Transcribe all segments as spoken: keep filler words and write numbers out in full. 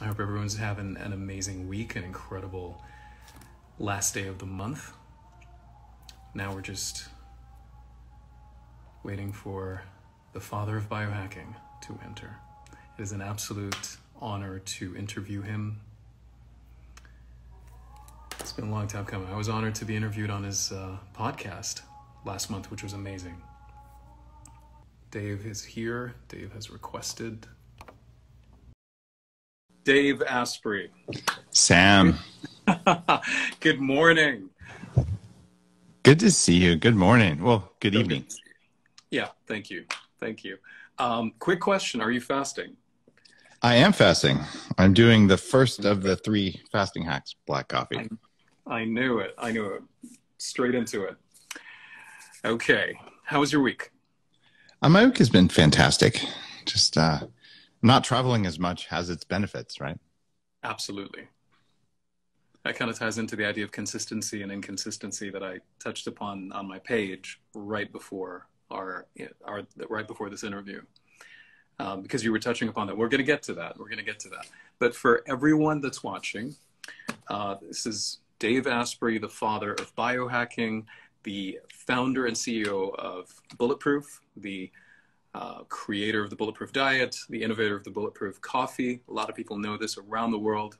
I hope everyone's having an amazing week, an incredible last day of the month. Now we're just waiting for the father of biohacking to enter. It is an absolute honor to interview him. It's been a long time coming. I was honored to be interviewed on his uh, podcast last month, which was amazing. Dave is here. Dave has requested. Dave Asprey. Sam. Good morning. Good to see you. Good morning. Well, good so evening. Good. Yeah, thank you. Thank you. Um, quick question. Are you fasting? I am fasting. I'm doing the first of the three fasting hacks, black coffee. I, I knew it. I knew it. Straight into it. Okay. How was your week? Uh, my week has been fantastic. Just uh, not traveling as much has its benefits, right? Absolutely. That kind of ties into the idea of consistency and inconsistency that I touched upon on my page right before our, our right before this interview, um, because you were touching upon that. We're going to get to that. We're going to get to that. But for everyone that's watching, uh, this is Dave Asprey, the father of biohacking, the founder and C E O of Bulletproof, the uh, creator of the Bulletproof Diet, the innovator of the Bulletproof Coffee. A lot of people know this around the world.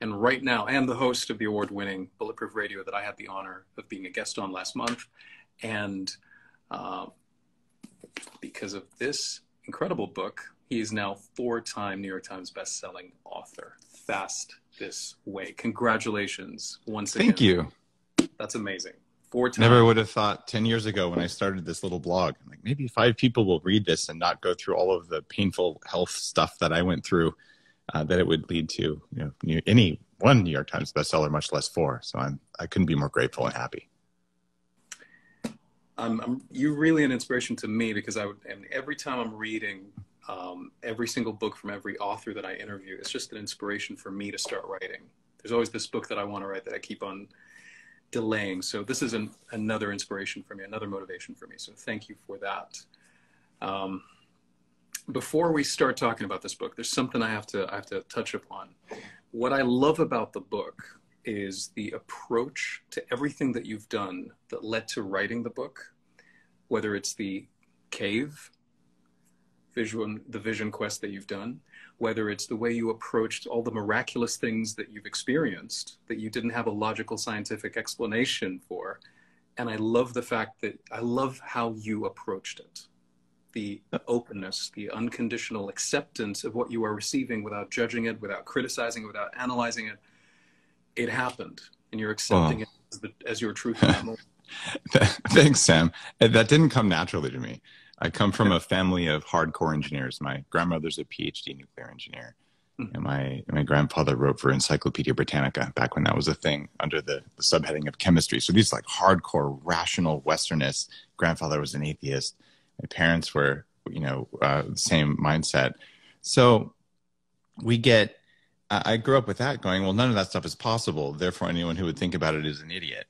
And right now, I am the host of the award-winning Bulletproof Radio that I had the honor of being a guest on last month. And uh, because of this incredible book, he is now four-time New York Times best-selling author. Fast This Way. Congratulations once again. Thank you. That's amazing. Four times. Never would have thought ten years ago when I started this little blog, I'm like, maybe five people will read this and not go through all of the painful health stuff that I went through. Uh, that it would lead to, you know, any one New York Times bestseller, much less four. So I'm, I couldn't be more grateful and happy. Um, I'm, you're really an inspiration to me because I would, and every time I'm reading um, every single book from every author that I interview, it's just an inspiration for me to start writing. There's always this book that I want to write that I keep on delaying. So this is an, another inspiration for me, another motivation for me. So thank you for that. Um, Before we start talking about this book, there's something I have to I have to touch upon. What I love about the book is the approach to everything that you've done that led to writing the book, whether it's the cave, visual, the vision quest that you've done, whether it's the way you approached all the miraculous things that you've experienced that you didn't have a logical scientific explanation for. And I love the fact that I love how you approached it. The openness, the unconditional acceptance of what you are receiving without judging it, without criticizing it, without analyzing it. It happened, and you're accepting well, it as, the, as your truth. Thanks, Sam. That didn't come naturally to me. I come from a family of hardcore engineers. My grandmother's a P H D nuclear engineer, mm-hmm. and my, my grandfather wrote for Encyclopedia Britannica back when that was a thing under the, the subheading of chemistry. So these like hardcore, rational Westernists. Grandfather was an atheist. My parents were, you know, uh, same mindset. So we get, uh, I grew up with that going, well, none of that stuff is possible. Therefore, anyone who would think about it is an idiot.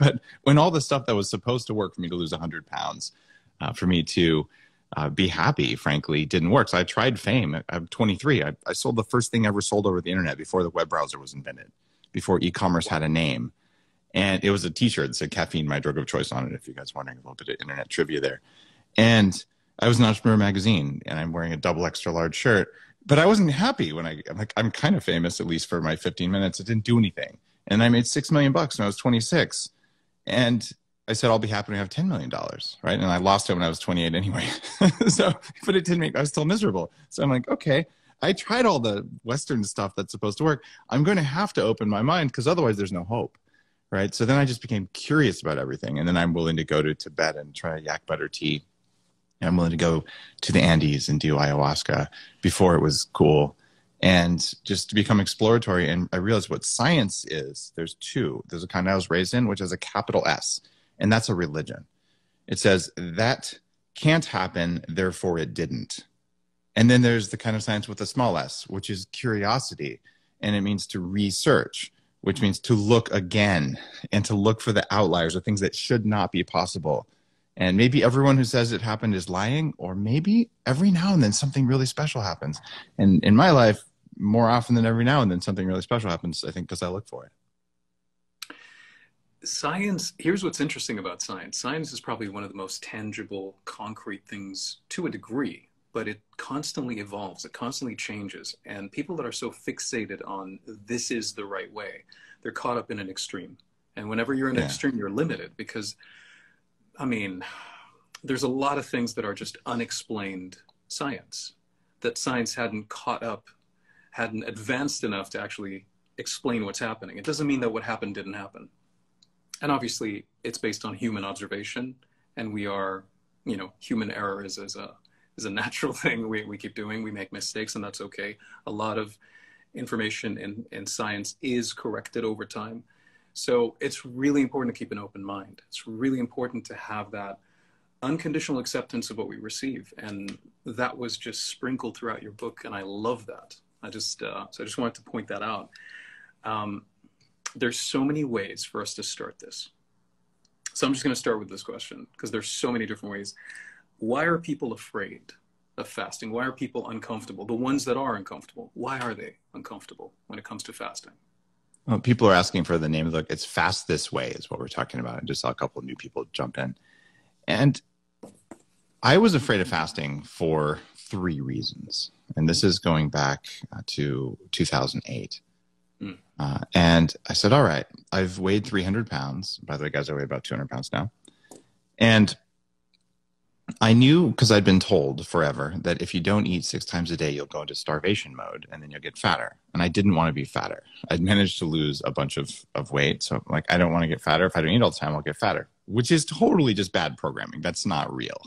But when all the stuff that was supposed to work for me to lose one hundred pounds, uh, for me to uh, be happy, frankly, didn't work. So I tried fame. I'm twenty-three. I, I sold the first thing I ever sold over the internet before the web browser was invented, before e-commerce had a name. And it was a t-shirt that said caffeine, my drug of choice on it, if you guys are wondering a little bit of internet trivia there. And I was in Entrepreneur Magazine, and I'm wearing a double extra large shirt. But I wasn't happy when I, I'm like, I'm kind of famous, at least for my fifteen minutes. It didn't do anything. And I made six million bucks when I was twenty-six. And I said, I'll be happy to have ten million dollars, right? And I lost it when I was twenty-eight anyway. So, but it didn't make, I was still miserable. So I'm like, okay, I tried all the Western stuff that's supposed to work. I'm going to have to open my mind because otherwise there's no hope. Right? So then I just became curious about everything. And then I'm willing to go to Tibet and try yak butter tea. And I'm willing to go to the Andes and do ayahuasca before it was cool. And just to become exploratory. And I realized what science is, there's two. There's a kind I was raised in, which is a capital S. And that's a religion. It says that can't happen, therefore it didn't. And then there's the kind of science with a small s, which is curiosity. And it means to research, which means to look again and to look for the outliers or things that should not be possible. And maybe everyone who says it happened is lying, or maybe every now and then something really special happens. And in my life, more often than every now and then something really special happens, I think, because I look for it. Science, here's what's interesting about science. Science is probably one of the most tangible, concrete things to a degree, but it constantly evolves, it constantly changes. And people that are so fixated on this is the right way, they're caught up in an extreme. And whenever you're in an yeah. extreme, you're limited because, I mean, there's a lot of things that are just unexplained science, that science hadn't caught up, hadn't advanced enough to actually explain what's happening. It doesn't mean that what happened didn't happen. And obviously it's based on human observation, and we are, you know, human error is, is a, is a natural thing we, we keep doing. We make mistakes, and that's okay. A lot of information in, in science is corrected over time. So it's really important to keep an open mind. It's really important to have that unconditional acceptance of what we receive. And that was just sprinkled throughout your book. And I love that. I just, uh, so I just wanted to point that out. Um, there's so many ways for us to start this. So I'm just gonna start with this question because there's so many different ways. Why are people afraid of fasting? Why are people uncomfortable? The ones that are uncomfortable, why are they uncomfortable when it comes to fasting? Well, people are asking for the name of the book. It's Fast This Way is what we're talking about. I just saw a couple of new people jump in. And I was afraid of fasting for three reasons. And this is going back to two thousand eight. Mm. Uh, and I said, all right, I've weighed three hundred pounds. By the way, guys, I weigh about two hundred pounds now. And I knew, because I'd been told forever, that if you don't eat six times a day, you'll go into starvation mode and then you'll get fatter. And I didn't want to be fatter. I'd managed to lose a bunch of, of weight. So I'm like, I don't want to get fatter. If I don't eat all the time, I'll get fatter, which is totally just bad programming. That's not real.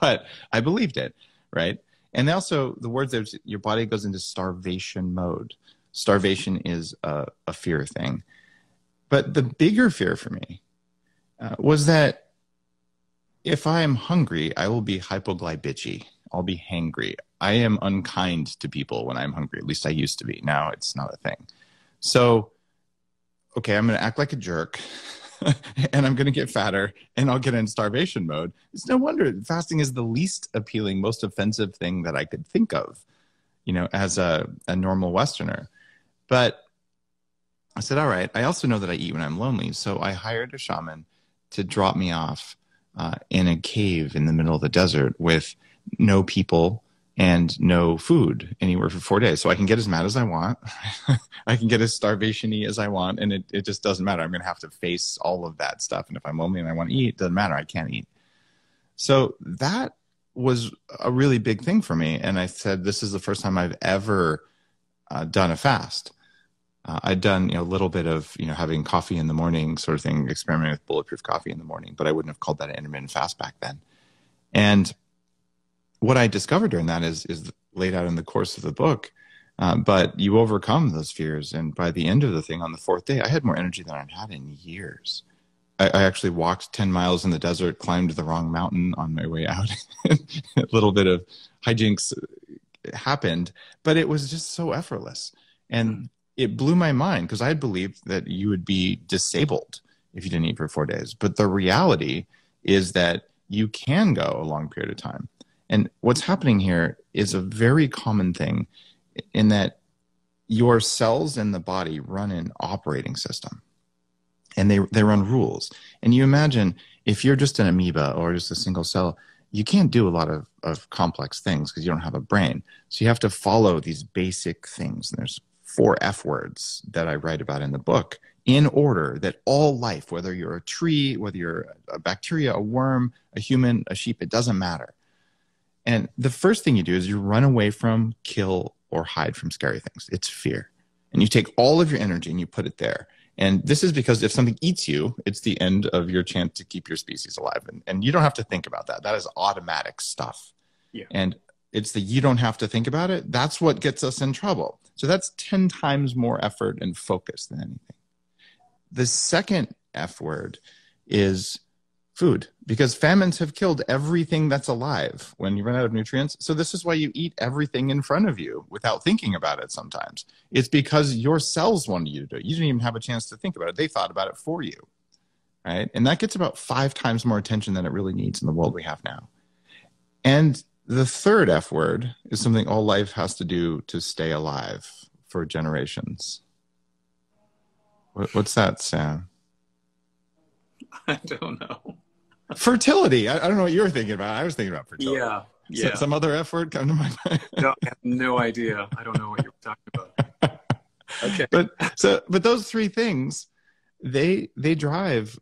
But I believed it, right? And also the words that your body goes into starvation mode. Starvation is a, a fear thing. But the bigger fear for me uh, was that if I am hungry, I will be hypoglycemic. I'll be hangry. I am unkind to people when I'm hungry. At least I used to be. Now it's not a thing. So, okay, I'm going to act like a jerk and I'm going to get fatter and I'll get in starvation mode. It's no wonder fasting is the least appealing, most offensive thing that I could think of, you know, as a, a normal Westerner. But I said, all right, I also know that I eat when I'm lonely. So I hired a shaman to drop me off Uh, in a cave in the middle of the desert with no people and no food anywhere for four days. So I can get as mad as I want. I can get as starvation-y as I want. And it, it just doesn't matter. I'm going to have to face all of that stuff. And if I'm lonely and I want to eat, it doesn't matter. I can't eat. So that was a really big thing for me. And I said, this is the first time I've ever uh, done a fast. Uh, I'd done, you know, a little bit of, you know, having coffee in the morning sort of thing, experimenting with bulletproof coffee in the morning, but I wouldn't have called that an intermittent fast back then. And what I discovered during that is, is laid out in the course of the book, um, but you overcome those fears. And by the end of the thing on the fourth day, I had more energy than I'd had in years. I, I actually walked ten miles in the desert, climbed the wrong mountain on my way out. A little bit of hijinks happened, but it was just so effortless. And mm-hmm. It blew my mind because I believed that you would be disabled if you didn't eat for four days. But the reality is that you can go a long period of time. And what's happening here is a very common thing in that your cells in the body run an operating system and they, they run rules. And you imagine if you're just an amoeba or just a single cell, you can't do a lot of, of complex things because you don't have a brain. So you have to follow these basic things. And there's four F words that I write about in the book in order that all life, whether you're a tree, whether you're a bacteria, a worm, a human, a sheep, it doesn't matter. And the first thing you do is you run away from, kill, or hide from scary things. It's fear. And you take all of your energy and you put it there. And this is because if something eats you, it's the end of your chance to keep your species alive. And, and you don't have to think about that. That is automatic stuff. Yeah. And it's the you don't have to think about it. That's what gets us in trouble. So that's ten times more effort and focus than anything. The second F word is food, because famines have killed everything that's alive when you run out of nutrients. So this is why you eat everything in front of you without thinking about it sometimes. It's because your cells wanted you to do it. You didn't even have a chance to think about it. They thought about it for you, right? And that gets about five times more attention than it really needs in the world we have now. And The third F word is something all life has to do to stay alive for generations. What's that, Sam? I don't know. Fertility. I, I don't know what you were thinking about. I was thinking about fertility. Yeah. Yeah. Some other F word come to my mind? No, I have no idea. I don't know what you're talking about. Okay. But so, but those three things, they they drive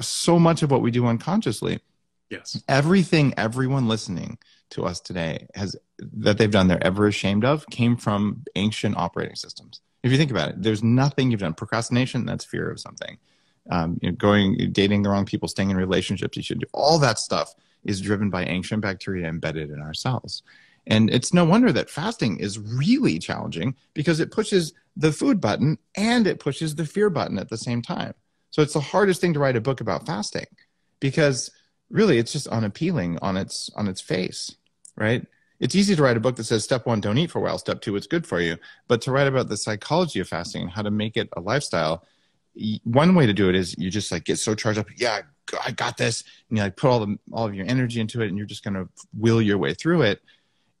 so much of what we do unconsciously. Yes. Everything everyone listening to us today has that they've done they're ever ashamed of came from ancient operating systems. If you think about it, there's nothing you've done. Procrastination, that's fear of something. Um, you know, going, dating the wrong people, staying in relationships you should do. All that stuff is driven by ancient bacteria embedded in our cells. And it's no wonder that fasting is really challenging because it pushes the food button and it pushes the fear button at the same time. So it's the hardest thing to write a book about fasting because really it's just unappealing on its, on its face, right? It's easy to write a book that says step one, don't eat for a while, step two, it's good for you. But to write about the psychology of fasting and how to make it a lifestyle, one way to do it is you just like get so charged up. Yeah, I got this. And you like put all the, all of your energy into it and you're just going to will your way through it.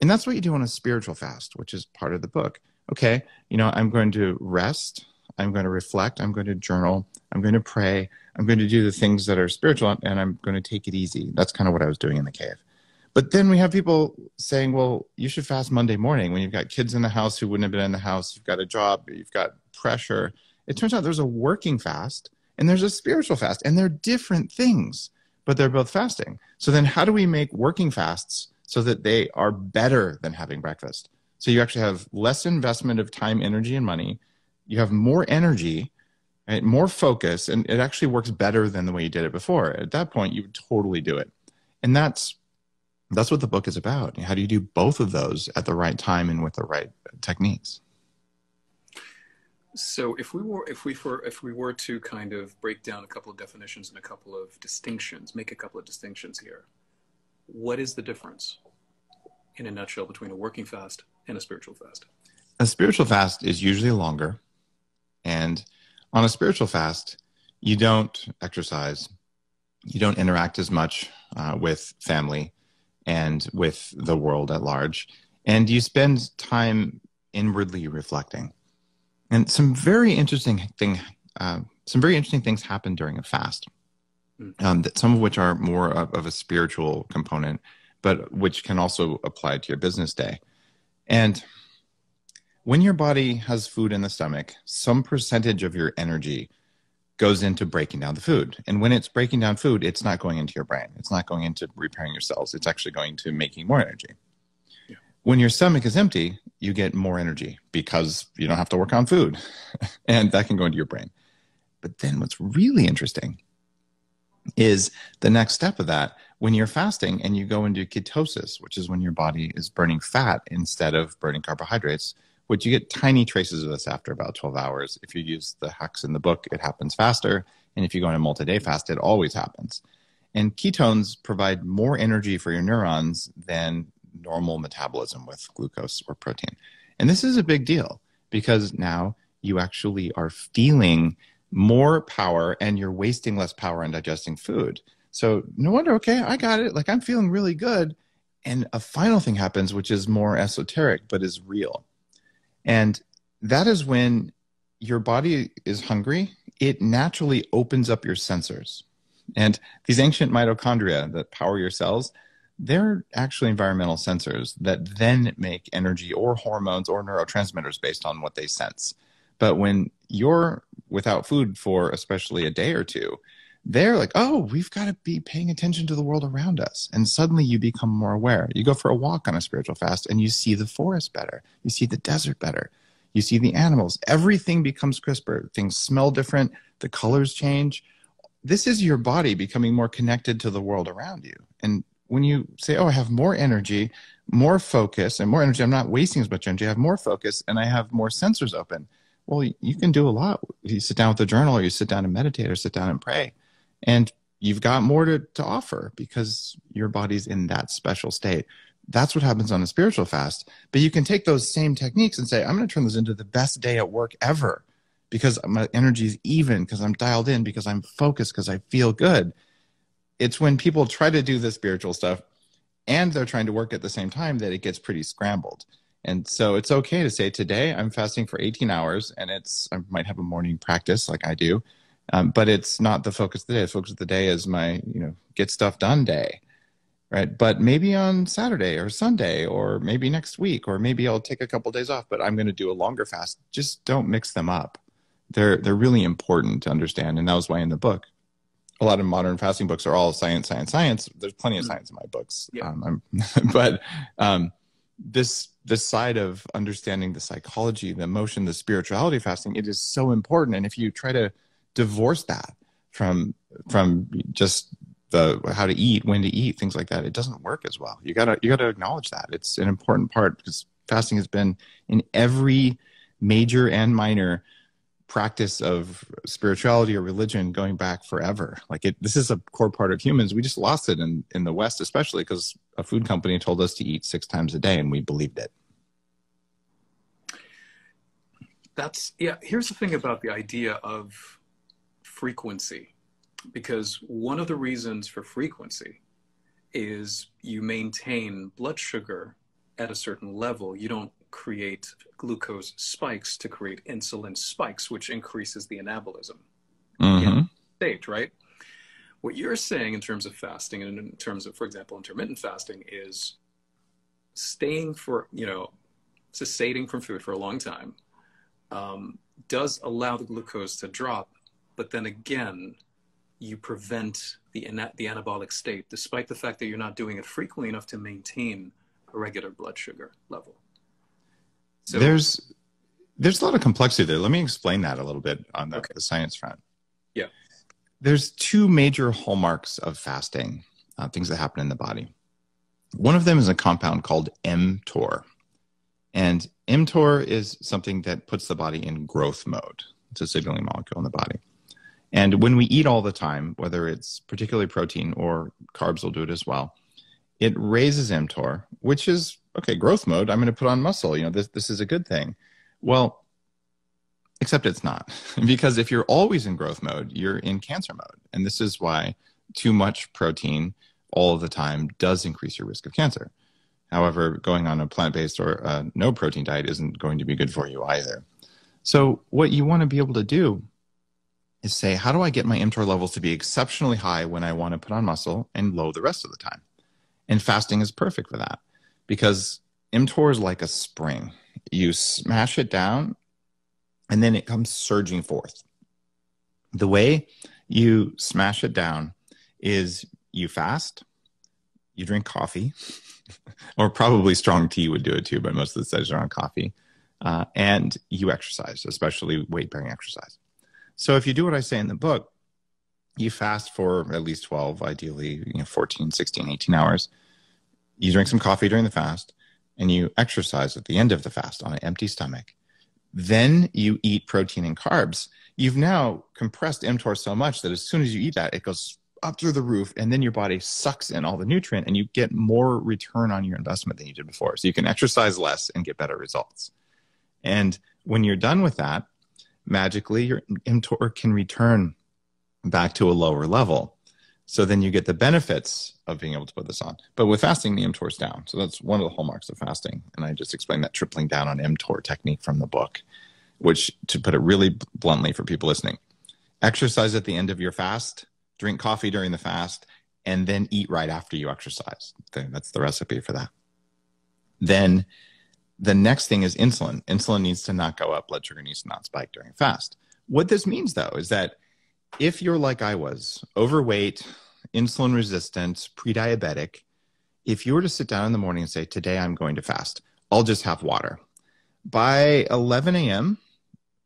And that's what you do on a spiritual fast, which is part of the book. Okay. You know, I'm going to rest. I'm going to reflect. I'm going to journal. I'm going to pray. I'm going to do the things that are spiritual and I'm going to take it easy. That's kind of what I was doing in the cave. But then we have people saying, well, you should fast Monday morning when you've got kids in the house who wouldn't have been in the house. You've got a job. You've got pressure. It turns out there's a working fast and there's a spiritual fast and they're different things, but they're both fasting. So then how do we make working fasts so that they are better than having breakfast? So you actually have less investment of time, energy, and money. You have more energy, right? More focus, and it actually works better than the way you did it before. At that point, you would totally do it. And that's, that's what the book is about. How do you do both of those at the right time and with the right techniques? So if we were if we were if we were to kind of break down a couple of definitions and a couple of distinctions, make a couple of distinctions here, what is the difference in a nutshell between a working fast and a spiritual fast? A spiritual fast is usually longer, and on a spiritual fast, you don't exercise, you don't interact as much uh, with family and with the world at large, and you spend time inwardly reflecting. And some very interesting thing, uh, some very interesting things happen during a fast, um, that some of which are more of, of a spiritual component, but which can also apply to your business day. And when your body has food in the stomach, some percentage of your energy goes into breaking down the food. And when it's breaking down food, it's not going into your brain. It's not going into repairing your cells. It's actually going to making more energy. When your stomach is empty, you get more energy because you don't have to work on food and that can go into your brain. But then what's really interesting is the next step of that, when you're fasting and you go into ketosis, which is when your body is burning fat instead of burning carbohydrates, which you get tiny traces of this after about twelve hours. If you use the hacks in the book, it happens faster. And if you go on a multi-day fast, it always happens. And ketones provide more energy for your neurons than normal metabolism with glucose or protein. And this is a big deal because now you actually are feeling more power and you're wasting less power in digesting food. So no wonder, okay, I got it. Like I'm feeling really good. And a final thing happens, which is more esoteric, but is real. And that is when your body is hungry, it naturally opens up your sensors. And these ancient mitochondria that power your cells, they're actually environmental sensors that then make energy or hormones or neurotransmitters based on what they sense. But when you're without food for especially a day or two, they're like, oh, we've got to be paying attention to the world around us. And suddenly you become more aware. You go for a walk on a spiritual fast and you see the forest better. You see the desert better. You see the animals. Everything becomes crisper. Things smell different. The colors change. This is your body becoming more connected to the world around you. And when you say, oh, I have more energy, more focus, and more energy, I'm not wasting as much energy, I have more focus, and I have more sensors open. Well, you can do a lot. You sit down with a journal, or you sit down and meditate, or sit down and pray. And you've got more to, to offer because your body's in that special state. That's what happens on a spiritual fast. But you can take those same techniques and say, I'm going to turn this into the best day at work ever because my energy is even, because I'm dialed in, because I'm focused, because I feel good. It's when people try to do the spiritual stuff and they're trying to work at the same time, that it gets pretty scrambled. And so it's okay to say, today I'm fasting for eighteen hours, and it's, I might have a morning practice like I do, um, but it's not the focus of the day. The focus of the day is my, you know, get stuff done day, right? But maybe on Saturday or Sunday, or maybe next week, or maybe I'll take a couple of days off, but I'm going to do a longer fast. Just don't mix them up. They're, they're really important to understand. And that was why in the book, a lot of modern fasting books are all science, science, science. There's plenty of science in my books. Yeah. Um, I'm, but um, this, this side of understanding the psychology, the emotion, the spirituality of fasting, it is so important. And if you try to divorce that from, from just the how to eat, when to eat, things like that, it doesn't work as well. You gotta, you gotta acknowledge that. It's an important part, because fasting has been in every major and minor practice of spirituality or religion going back forever. Like it, this is a core part of humans. We just lost it in, in the West, especially because a food company told us to eat six times a day and we believed it. That's, yeah. Here's the thing about the idea of frequency, because one of the reasons for frequency is you maintain blood sugar at a certain level. You don't create glucose spikes to create insulin spikes, which increases the anabolism mm-hmm. stage, right? What you're saying in terms of fasting and in terms of, for example, intermittent fasting is staying for, you know, cessating from food for a long time um, does allow the glucose to drop, but then again, you prevent the, ana the anabolic state, despite the fact that you're not doing it frequently enough to maintain a regular blood sugar level. So there's there's a lot of complexity there. Let me explain that a little bit on the, okay. the science front. Yeah. There's two major hallmarks of fasting, uh, things that happen in the body. One of them is a compound called mTOR. And mTOR is something that puts the body in growth mode. It's a signaling molecule in the body. And when we eat all the time, whether it's particularly protein or carbs will do it as well, it raises mTOR, which is, okay, growth mode, I'm going to put on muscle. You know, this, this is a good thing. Well, except it's not. Because if you're always in growth mode, you're in cancer mode. And this is why too much protein all the time does increase your risk of cancer. However, going on a plant-based or a no protein diet isn't going to be good for you either. So what you want to be able to do is say, how do I get my mTOR levels to be exceptionally high when I want to put on muscle and low the rest of the time? And fasting is perfect for that. Because mTOR is like a spring. You smash it down, and then it comes surging forth. The way you smash it down is you fast, you drink coffee, or probably strong tea would do it too, but most of the studies are on coffee, uh, and you exercise, especially weight-bearing exercise. So if you do what I say in the book, you fast for at least twelve, ideally, you know, fourteen, sixteen, eighteen hours. You drink some coffee during the fast, and you exercise at the end of the fast on an empty stomach. Then you eat protein and carbs. You've now compressed mTOR so much that as soon as you eat that, it goes up through the roof, and then your body sucks in all the nutrient, and you get more return on your investment than you did before. So you can exercise less and get better results. And when you're done with that, magically, your mTOR can return back to a lower level. So then you get the benefits of being able to put this on. But with fasting, the mTOR is down. So that's one of the hallmarks of fasting. And I just explained that tripling down on mTOR technique from the book, which, to put it really bluntly for people listening, exercise at the end of your fast, drink coffee during the fast, and then eat right after you exercise. That's the recipe for that. Then the next thing is insulin. Insulin needs to not go up. Blood sugar needs to not spike during a fast. What this means, though, is that if you're like I was, overweight, insulin resistant, pre-diabetic, if you were to sit down in the morning and say, today I'm going to fast, I'll just have water. By eleven A M,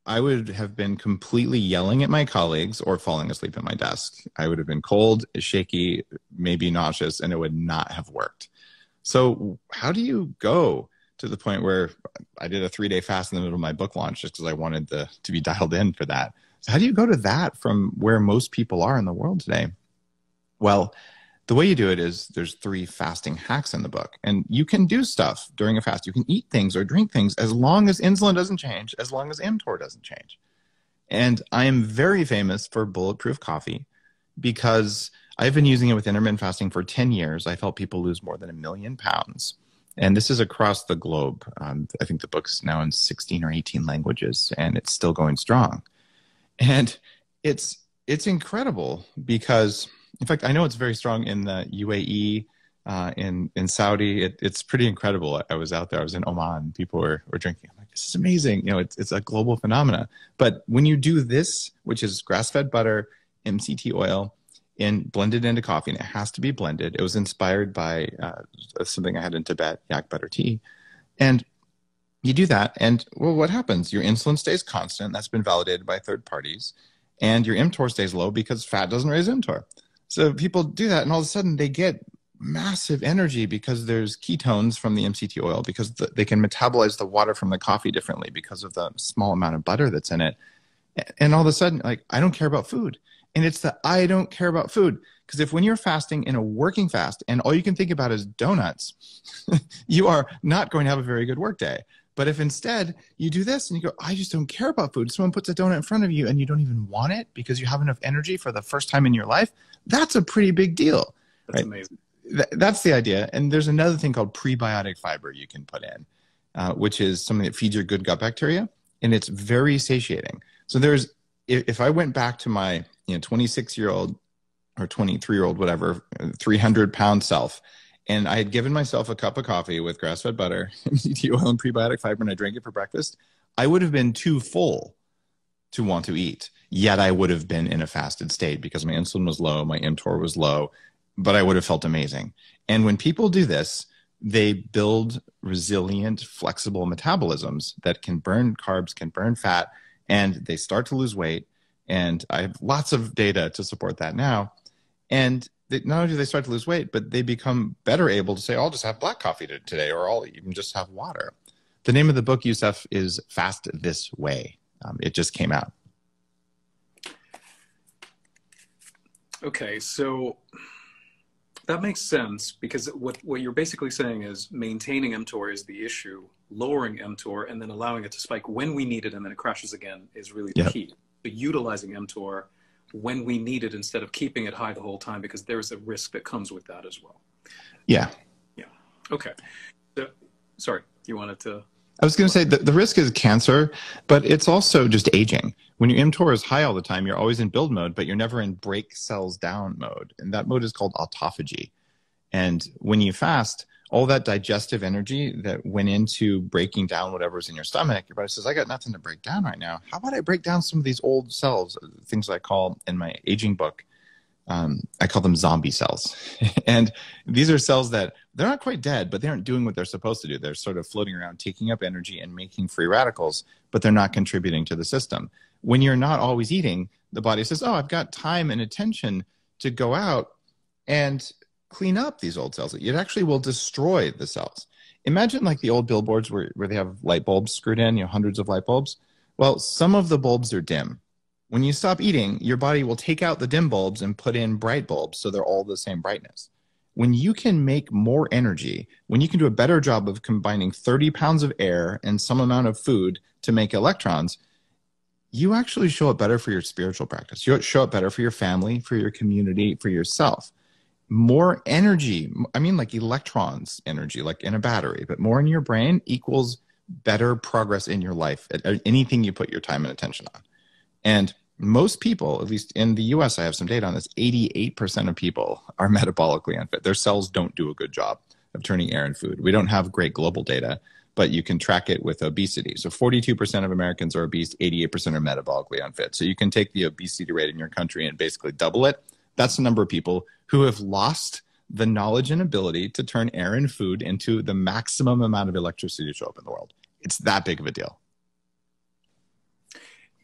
I would have been completely yelling at my colleagues or falling asleep at my desk. I would have been cold, shaky, maybe nauseous, and it would not have worked. So how do you go to the point where I did a three-day fast in the middle of my book launch just because I wanted the, to be dialed in for that? So how do you go to that from where most people are in the world today? Well, the way you do it is there's three fasting hacks in the book. And you can do stuff during a fast. You can eat things or drink things as long as insulin doesn't change, as long as mTOR doesn't change. And I am very famous for Bulletproof Coffee because I've been using it with intermittent fasting for ten years. I've helped people lose more than a million pounds. And this is across the globe. Um, I think the book's now in sixteen or eighteen languages, and it's still going strong. And it's it's incredible because, in fact, I know it's very strong in the U A E, uh, in, in Saudi. It, it's pretty incredible. I was out there. I was in Oman. People were, were drinking. I'm like, this is amazing. You know, it's, it's a global phenomena. But when you do this, which is grass-fed butter, M C T oil, and blended into coffee, and it has to be blended. It was inspired by uh, something I had in Tibet, yak butter tea. And you do that, and well, what happens? Your insulin stays constant. That's been validated by third parties. And your mTOR stays low because fat doesn't raise mTOR. So people do that, and all of a sudden they get massive energy because there's ketones from the M C T oil, because the, they can metabolize the water from the coffee differently because of the small amount of butter that's in it. And all of a sudden, like, I don't care about food. And it's the I don't care about food. Because if when you're fasting in a working fast and all you can think about is donuts, you are not going to have a very good work day. But if instead you do this and you go, I just don't care about food. Someone puts a donut in front of you and you don't even want it because you have enough energy for the first time in your life, that's a pretty big deal. That's right? Amazing. Th- that's the idea. And there's another thing called prebiotic fiber you can put in, uh, which is something that feeds your good gut bacteria. And it's very satiating. So there's, if, if I went back to my, you know, twenty-six-year-old or twenty-three-year-old, whatever, three hundred pound self, and I had given myself a cup of coffee with grass-fed butter, M C T oil, and prebiotic fiber, and I drank it for breakfast, I would have been too full to want to eat. Yet I would have been in a fasted state because my insulin was low, my mTOR was low, but I would have felt amazing. And when people do this, they build resilient, flexible metabolisms that can burn carbs, can burn fat, and they start to lose weight. And I have lots of data to support that now. And they, not only do they start to lose weight, but they become better able to say, I'll just have black coffee today, or I'll even just have water. The name of the book, Youssef, is Fast This Way. Um, it just came out. Okay, so that makes sense, because what, what you're basically saying is maintaining mTOR is the issue, lowering mTOR, and then allowing it to spike when we need it and then it crashes again is really the yep. key. Utilizing mTOR when we need it instead of keeping it high the whole time, because there is a risk that comes with that as well. Yeah. Yeah. Okay. So, sorry, you wanted to... I was going to say that the risk is cancer, but it's also just aging. When your mTOR is high all the time, you're always in build mode, but you're never in break cells down mode. And that mode is called autophagy. And when you fast, all that digestive energy that went into breaking down whatever's in your stomach, your body says, I got nothing to break down right now. How about I break down some of these old cells, things I call in my aging book, um, I call them zombie cells. And these are cells that they're not quite dead, but they aren't doing what they're supposed to do. They're sort of floating around, taking up energy and making free radicals, but they're not contributing to the system. When you're not always eating, the body says, oh, I've got time and attention to go out and clean up these old cells. It actually will destroy the cells. Imagine like the old billboards where, where they have light bulbs screwed in, you know, hundreds of light bulbs. Well, some of the bulbs are dim. When you stop eating, your body will take out the dim bulbs and put in bright bulbs, so they're all the same brightness. When you can make more energy, when you can do a better job of combining thirty pounds of air and some amount of food to make electrons, you actually show up better for your spiritual practice. You show up better for your family, for your community, for yourself. More energy, I mean like electrons energy, like in a battery, but more in your brain equals better progress in your life, at anything you put your time and attention on. And most people, at least in the U S, I have some data on this, eighty-eight percent of people are metabolically unfit. Their cells don't do a good job of turning air and food. We don't have great global data, but you can track it with obesity. So forty-two percent of Americans are obese, eighty-eight percent are metabolically unfit. So you can take the obesity rate in your country and basically double it. That's the number of people who have lost the knowledge and ability to turn air and food into the maximum amount of electricity to show up in the world. It's that big of a deal.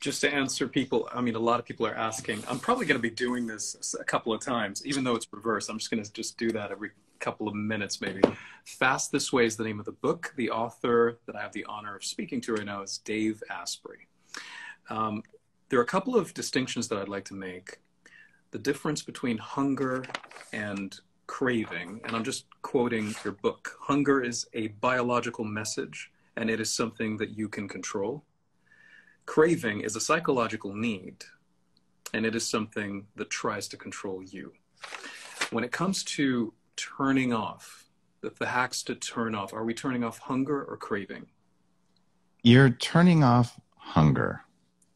Just to answer people, I mean, a lot of people are asking, I'm probably going to be doing this a couple of times, even though it's reverse. I'm just going to just do that every couple of minutes, maybe. Fast This Way is the name of the book. The author that I have the honor of speaking to right now is Dave Asprey. Um, there are a couple of distinctions that I'd like to make. The difference between hunger and craving, and I'm just quoting your book, hunger is a biological message, and it is something that you can control. Craving is a psychological need, and it is something that tries to control you. When it comes to turning off, the, the hacks to turn off, are we turning off hunger or craving? You're turning off hunger.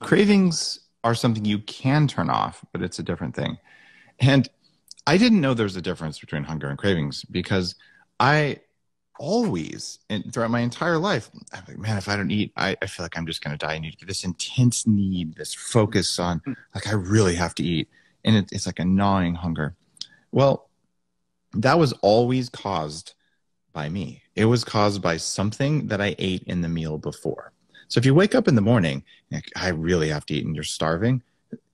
Okay. Cravings are something you can turn off, but it's a different thing. And I didn't know there was a difference between hunger and cravings, because I always, and throughout my entire life, I'm like, man, if I don't eat, I, I feel like I'm just going to die. I need this intense need, this focus on, like, I really have to eat. And it, it's like a gnawing hunger. Well, that was always caused by me. It was caused by something that I ate in the meal before. So if you wake up in the morning, like, I really have to eat, and you're starving,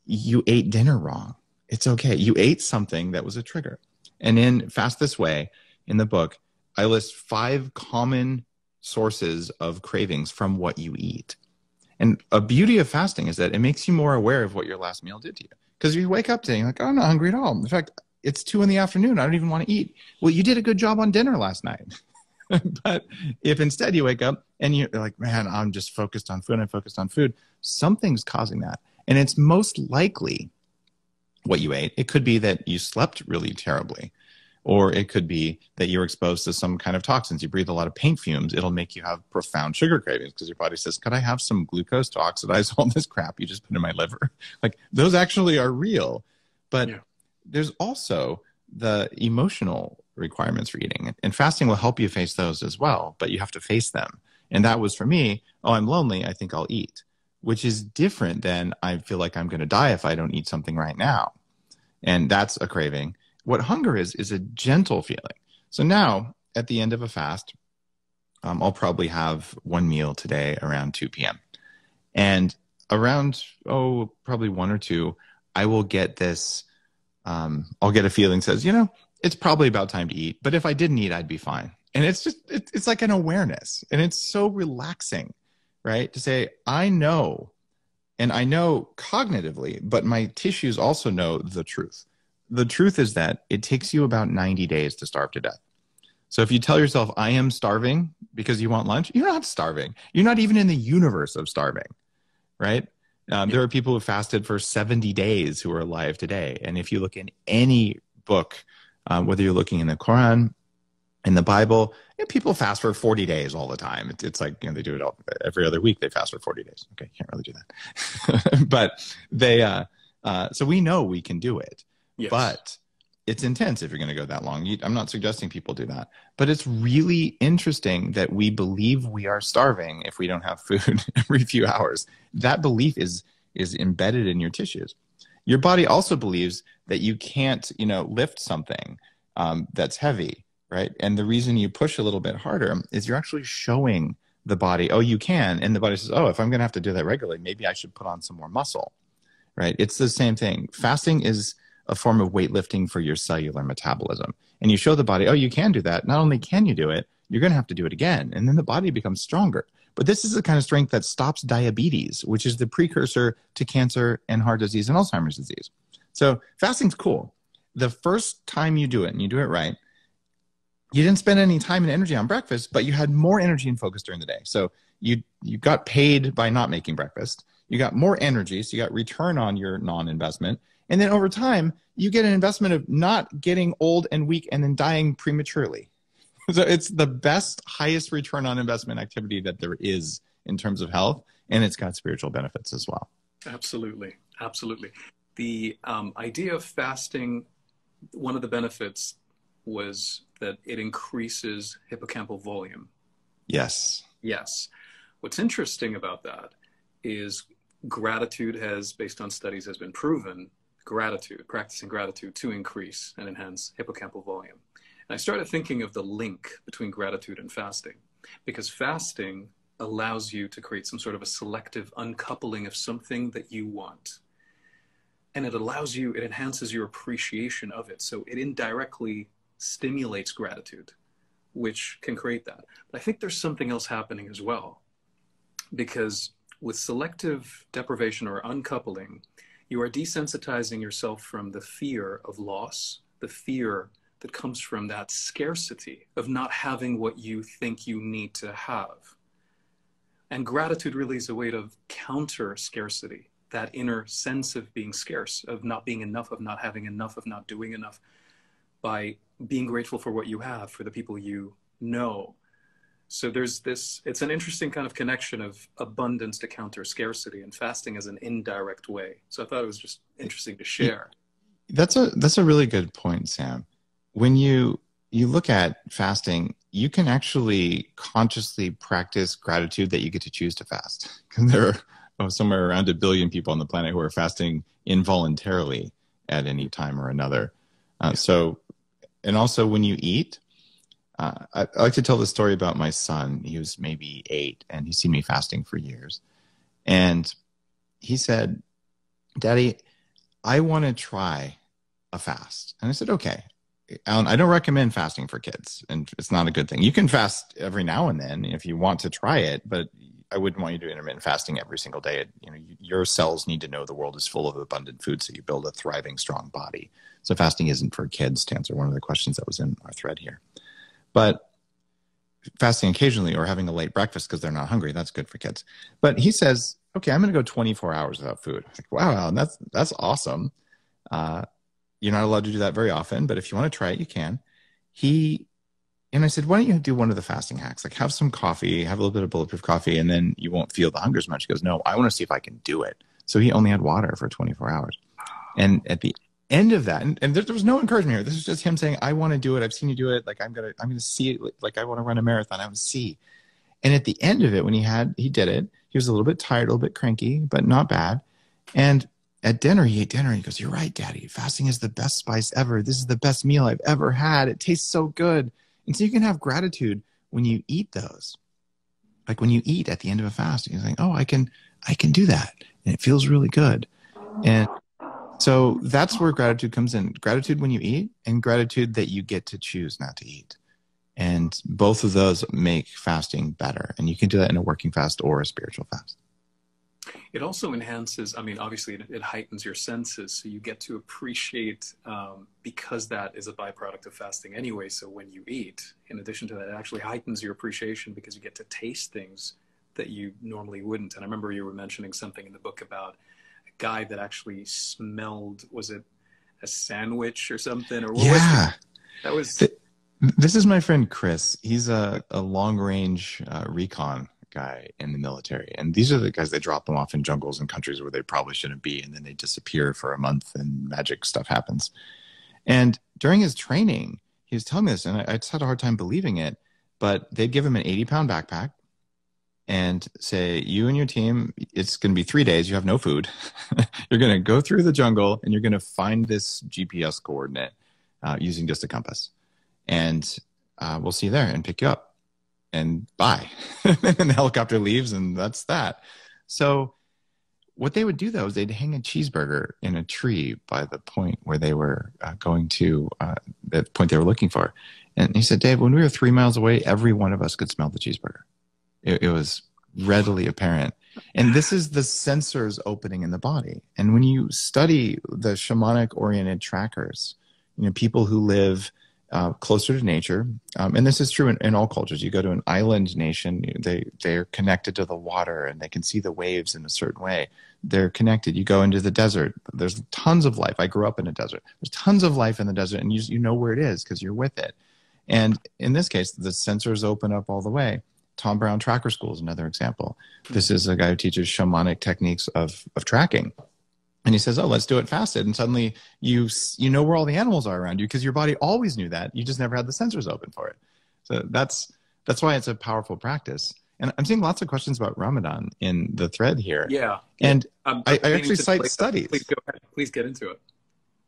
you ate dinner wrong. It's okay. You ate something that was a trigger. And in Fast This Way, in the book, I list five common sources of cravings from what you eat. And a beauty of fasting is that it makes you more aware of what your last meal did to you. Because you wake up today, you're like, oh, I'm not hungry at all. In fact, it's two in the afternoon. I don't even want to eat. Well, you did a good job on dinner last night. But if instead you wake up and you're like, man, I'm just focused on food. I'm focused on food. Something's causing that. And it's most likely what you ate. It could be that you slept really terribly, or it could be that you're exposed to some kind of toxins. You breathe a lot of paint fumes. It'll make you have profound sugar cravings because your body says, could I have some glucose to oxidize all this crap you just put in my liver? Like, those actually are real. But yeah. There's also the emotional requirements for eating. And fasting will help you face those as well, but you have to face them. And that was for me, oh, I'm lonely, I think I'll eat, which is different than I feel like I'm going to die if I don't eat something right now. And that's a craving. What hunger is, is a gentle feeling. So now at the end of a fast, um, I'll probably have one meal today around two P M And around, oh, probably one or two, I will get this, um, I'll get a feeling that says, you know, it's probably about time to eat, but if I didn't eat, I'd be fine. And it's just, it, it's like an awareness, and it's so relaxing, right? To say, I know, and I know cognitively, but my tissues also know the truth. The truth is that it takes you about ninety days to starve to death. So if you tell yourself, I am starving because you want lunch, you're not starving. You're not even in the universe of starving, right? Um, yeah. There are people who fasted for seventy days who are alive today. And if you look in any book, Um, whether you're looking in the Quran, in the Bible, you know, people fast for forty days all the time. It's, it's like, you know, they do it all, every other week. They fast for forty days. Okay, can't really do that. But they, uh, uh, so we know we can do it. Yes. But it's intense if you're going to go that long. You, I'm not suggesting people do that. But it's really interesting that we believe we are starving if we don't have food every few hours. That belief is is embedded in your tissues. Your body also believes that you can't, you know, lift something um, that's heavy, right? And the reason you push a little bit harder is you're actually showing the body, oh, you can. And the body says, oh, if I'm going to have to do that regularly, maybe I should put on some more muscle, right? It's the same thing. Fasting is a form of weightlifting for your cellular metabolism. And you show the body, oh, you can do that. Not only can you do it, you're going to have to do it again. And then the body becomes stronger. But this is the kind of strength that stops diabetes, which is the precursor to cancer and heart disease and Alzheimer's disease. So fasting's cool. The first time you do it and you do it right, you didn't spend any time and energy on breakfast, but you had more energy and focus during the day. So you, you got paid by not making breakfast. You got more energy, so you got return on your non-investment. And then over time, you get an investment of not getting old and weak and then dying prematurely. So it's the best, highest return on investment activity that there is in terms of health, and it's got spiritual benefits as well. Absolutely. Absolutely. The um, idea of fasting, one of the benefits was that it increases hippocampal volume. Yes. Yes. What's interesting about that is gratitude has, based on studies, has been proven, gratitude, practicing gratitude to increase and enhance hippocampal volume. And I started thinking of the link between gratitude and fasting, because fasting allows you to create some sort of a selective uncoupling of something that you want. And it allows you, it enhances your appreciation of it. So it indirectly stimulates gratitude, which can create that. But I think there's something else happening as well, because with selective deprivation or uncoupling, you are desensitizing yourself from the fear of loss, the fear that comes from that scarcity of not having what you think you need to have. And gratitude really is a way to counter scarcity. that inner sense of being scarce, of not being enough, of not having enough, of not doing enough, by being grateful for what you have, for the people you know. So there's this, it's an interesting kind of connection of abundance to counter scarcity, and fasting is an indirect way. So I thought it was just interesting to share. That's a, that's a really good point, Sam. When you, you look at fasting, you can actually consciously practice gratitude that you get to choose to fast. Because there are oh, somewhere around a billion people on the planet who are fasting involuntarily at any time or another. Uh, yeah. So, and also when you eat, Uh, I, I like to tell the story about my son. He was maybe eight, and he's seen me fasting for years. And he said, "Daddy, I want to try a fast." And I said, "Okay." Alan, I don't recommend fasting for kids, and it's not a good thing. You can fast every now and then if you want to try it, but I wouldn't want you to do intermittent fasting every single day. It, you know, your cells need to know the world is full of abundant food, so you build a thriving, strong body. So fasting isn't for kids, to answer one of the questions that was in our thread here. But fasting occasionally or having a late breakfast because they're not hungry, that's good for kids. But he says, "Okay, I'm going to go twenty-four hours without food." I'm like, wow, that's, that's awesome. Uh, you're not allowed to do that very often, but if you want to try it, you can. He, and I said, "Why don't you do one of the fasting hacks? Like have some coffee, have a little bit of Bulletproof coffee, and then you won't feel the hunger as much." He goes, "No, I want to see if I can do it." So he only had water for twenty-four hours. And at the end of that, and, and there, there was no encouragement here. This is just him saying, "I want to do it. I've seen you do it. Like I'm gonna, I'm gonna see it. Like, like I want to run a marathon. I want to see." And at the end of it, when he had, he did it. He was a little bit tired, a little bit cranky, but not bad. And at dinner, he ate dinner, and he goes, "You're right, Daddy. Fasting is the best spice ever. This is the best meal I've ever had. It tastes so good." And so you can have gratitude when you eat those. Like when you eat at the end of a fast, you're saying, "Oh, I can, I can do that, and it feels really good." And so that's where gratitude comes in. Gratitude when you eat, and gratitude that you get to choose not to eat. And both of those make fasting better. And you can do that in a working fast or a spiritual fast. It also enhances, I mean, obviously it, it heightens your senses. So you get to appreciate, um, because that is a byproduct of fasting anyway. So when you eat, in addition to that, it actually heightens your appreciation because you get to taste things that you normally wouldn't. And I remember you were mentioning something in the book about guy that actually smelled, was it a sandwich or something? Or what? Yeah, was that was Th this is my friend Chris. He's a, a long-range uh, recon guy in the military, and these are the guys that drop them off in jungles and countries where they probably shouldn't be, and then they disappear for a month and magic stuff happens. And during his training, he was telling me this, and I, I just had a hard time believing it, but they'd give him an eighty pound backpack and say, "You and your team, it's going to be three days. You have no food. You're going to go through the jungle, and you're going to find this G P S coordinate uh, using just a compass. And uh, we'll see you there and pick you up. And bye." And the helicopter leaves, and that's that. So what they would do, though, is they'd hang a cheeseburger in a tree by the point where they were uh, going to, uh, the point they were looking for. And he said, "Dave, when we were three miles away, every one of us could smell the cheeseburger. It was readily apparent." And this is the sensors opening in the body. And when you study the shamanic-oriented trackers, you know, people who live uh, closer to nature, um, and this is true in, in all cultures. You go to an island nation, they, they're connected to the water, and they can see the waves in a certain way. They're connected. You go into the desert. There's tons of life. I grew up in a desert. There's tons of life in the desert, and you, you know where it is because you're with it. And in this case, the sensors open up all the way. Tom Brown Tracker School is another example. This is a guy who teaches shamanic techniques of, of tracking. And he says, "Oh, let's do it fasted." And suddenly you, you know where all the animals are around you because your body always knew that. You just never had the sensors open for it. So that's, that's why it's a powerful practice. And I'm seeing lots of questions about Ramadan in the thread here. Yeah. And um, I, I actually cite please, studies. Please go ahead. Please get into it.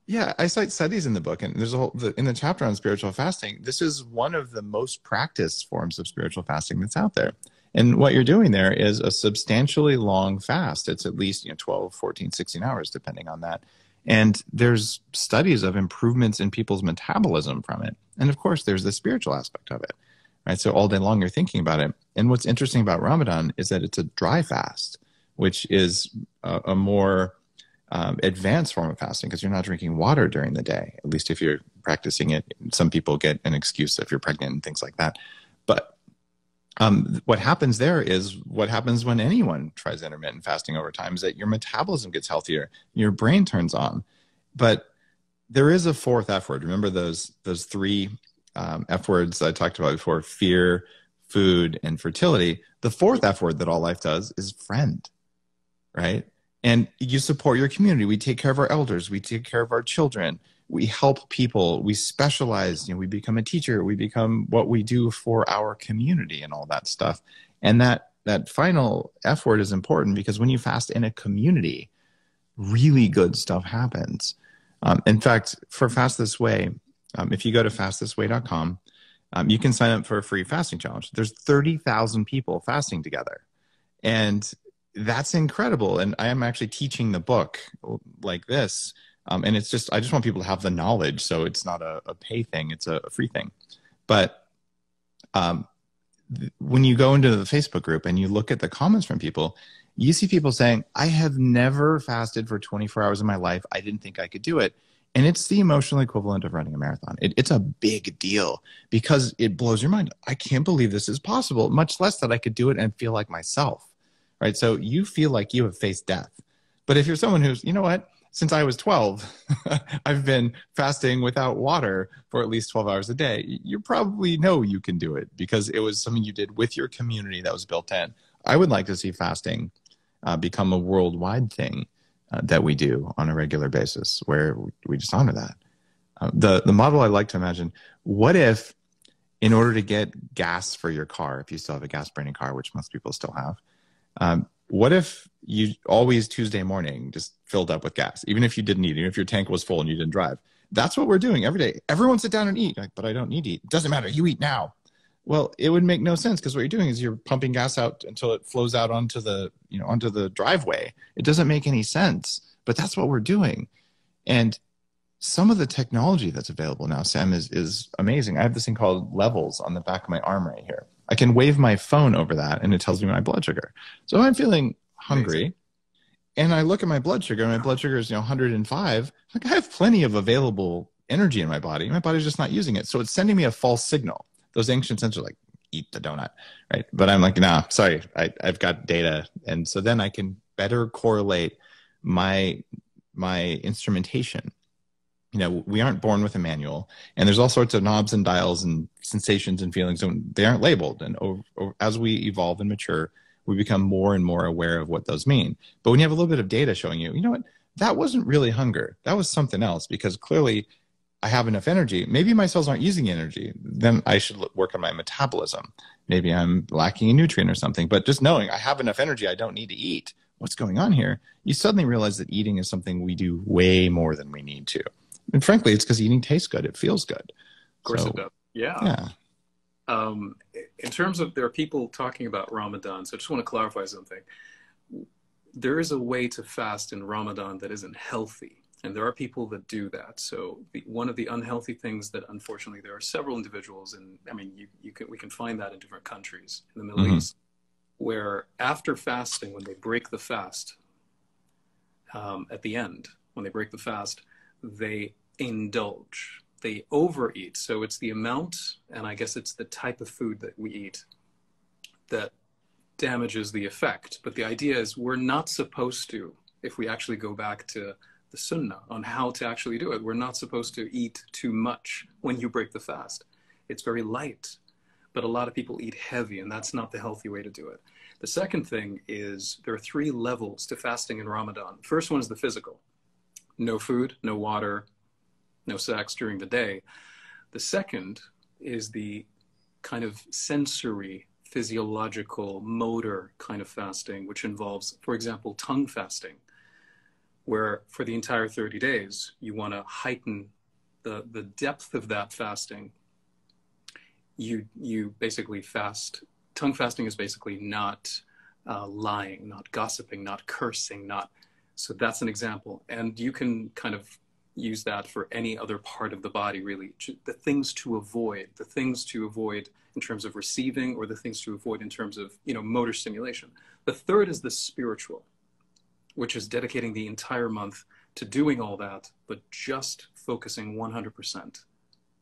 Yeah, I cite studies in the book, and there's a whole the, in the chapter on spiritual fasting. This is one of the most practiced forms of spiritual fasting that's out there. And what you're doing there is a substantially long fast. It's at least, you know, twelve, fourteen, sixteen hours, depending on that. And there's studies of improvements in people's metabolism from it. And of course, there's the spiritual aspect of it, right? So all day long you're thinking about it. And what's interesting about Ramadan is that it's a dry fast, which is a, a more Um, advanced form of fasting because you're not drinking water during the day, at least if you're practicing it. Some people get an excuse if you're pregnant and things like that. But Um, what happens there is what happens when anyone tries intermittent fasting over time, is that your metabolism gets healthier, your brain turns on. But there is a fourth F word. Remember those, those three um, F words I talked about before: fear, food, and fertility. The fourth F word that all life does is friend, right? And you support your community. We take care of our elders. We take care of our children. We help people. We specialize. You know, we become a teacher. We become what we do for our community and all that stuff. And that, that final F word is important, because when you fast in a community, really good stuff happens. Um, in fact, for Fast This Way, um, if you go to fast this way dot com, um, you can sign up for a free fasting challenge. There's thirty thousand people fasting together. And that's incredible. And I am actually teaching the book like this. Um, and it's just, I just want people to have the knowledge. So it's not a, a pay thing, it's a, a free thing. But um, when you go into the Facebook group and you look at the comments from people, you see people saying, I have never fasted for twenty-four hours in my life. I didn't think I could do it. And it's the emotional equivalent of running a marathon. It, it's a big deal because it blows your mind. I can't believe this is possible, much less that I could do it and feel like myself, right? So you feel like you have faced death. But if you're someone who's, you know what? Since I was twelve, I've been fasting without water for at least twelve hours a day. You probably know you can do it because it was something you did with your community that was built in. I would like to see fasting uh, become a worldwide thing uh, that we do on a regular basis, where we just honor that. Uh, the, the model I like to imagine, what if in order to get gas for your car, if you still have a gas burning car, which most people still have, um, what if you always Tuesday morning just filled up with gas, even if you didn't eat, even if your tank was full and you didn't drive? That's what we're doing every day. Everyone sit down and eat. Like, but I don't need to eat. It doesn't matter. You eat now. Well, it would make no sense, because what you're doing is you're pumping gas out until it flows out onto the, you know, onto the driveway. It doesn't make any sense, but that's what we're doing. And some of the technology that's available now, Sam, is, is amazing. I have this thing called Levels on the back of my arm right here. I can wave my phone over that and it tells me my blood sugar. So I'm feeling hungry, amazing. And I look at my blood sugar, and my blood sugar is, you know, one hundred and five. Like, I have plenty of available energy in my body. My body's just not using it. So it's sending me a false signal. Those ancient sensors are like, eat the donut, right? But I'm like, nah, sorry, I, I've got data. And so then I can better correlate my, my instrumentation. You know, we aren't born with a manual, and there's all sorts of knobs and dials and sensations and feelings, and they aren't labeled. And over, over, as we evolve and mature, we become more and more aware of what those mean. But when you have a little bit of data showing you, you know what, that wasn't really hunger. That was something else, because clearly I have enough energy. Maybe my cells aren't using energy. Then I should work on my metabolism. Maybe I'm lacking a nutrient or something. But just knowing I have enough energy, I don't need to eat. What's going on here? You suddenly realize that eating is something we do way more than we need to. And frankly, it's because eating tastes good. It feels good. Of course so, it does. Yeah. Yeah. Um, in terms of, there are people talking about Ramadan, so I just want to clarify something. There is a way to fast in Ramadan that isn't healthy, and there are people that do that. So the, one of the unhealthy things that, unfortunately, there are several individuals, and in, I mean, you, you can, we can find that in different countries in the Middle mm-hmm. East, where after fasting, when they break the fast, um, at the end, when they break the fast, they indulge, they overeat. So it's the amount, and I guess it's the type of food that we eat that damages the effect. But the idea is, we're not supposed to, if we actually go back to the sunnah on how to actually do it, we're not supposed to eat too much when you break the fast. It's very light, but a lot of people eat heavy, and that's not the healthy way to do it. The second thing is, there are three levels to fasting in Ramadan. First one is the physical. No food, no water, no sex during the day. The second is the kind of sensory, physiological, motor kind of fasting, which involves, for example, tongue fasting, where for the entire thirty days, you want to heighten the, the depth of that fasting. You, you basically fast. Tongue fasting is basically not uh, lying, not gossiping, not cursing, not... So that's an example. And you can kind of use that for any other part of the body, really. The things to avoid, the things to avoid in terms of receiving, or the things to avoid in terms of, you know, motor stimulation. The third is the spiritual, which is dedicating the entire month to doing all that, but just focusing one hundred percent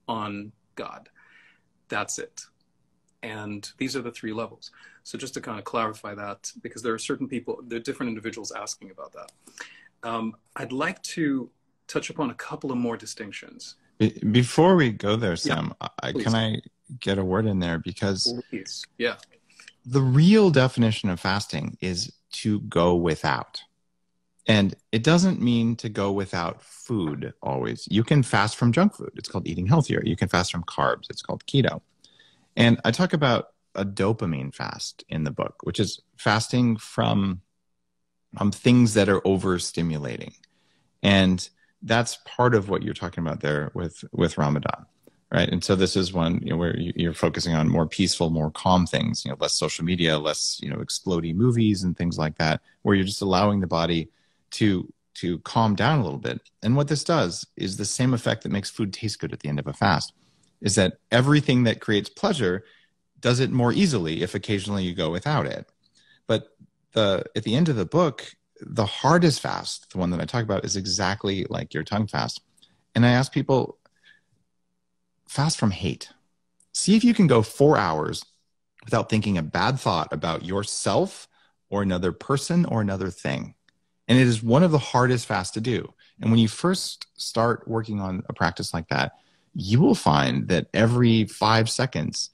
on God. That's it. And these are the three levels. So just to kind of clarify that, because there are certain people, there are different individuals asking about that. Um, I'd like to touch upon a couple of more distinctions. Before we go there, Sam, yeah, I, can I get a word in there? Because please. Yeah, the real definition of fasting is to go without. And it doesn't mean to go without food always. You can fast from junk food. It's called eating healthier. You can fast from carbs. It's called keto. And I talk about a dopamine fast in the book, which is fasting from um, things that are overstimulating. And that's part of what you're talking about there with, with Ramadan, right? And so this is one, you know, where you're focusing on more peaceful, more calm things, you know, less social media, less, you know, explodey movies and things like that, where you're just allowing the body to, to calm down a little bit. And what this does is the same effect that makes food taste good at the end of a fast. Is that everything that creates pleasure does it more easily if occasionally you go without it. But the, at the end of the book, the hardest fast, the one that I talk about, is exactly like your tongue fast. And I ask people, fast from hate. See if you can go four hours without thinking a bad thought about yourself or another person or another thing. And it is one of the hardest fasts to do. And when you first start working on a practice like that, you will find that every five seconds,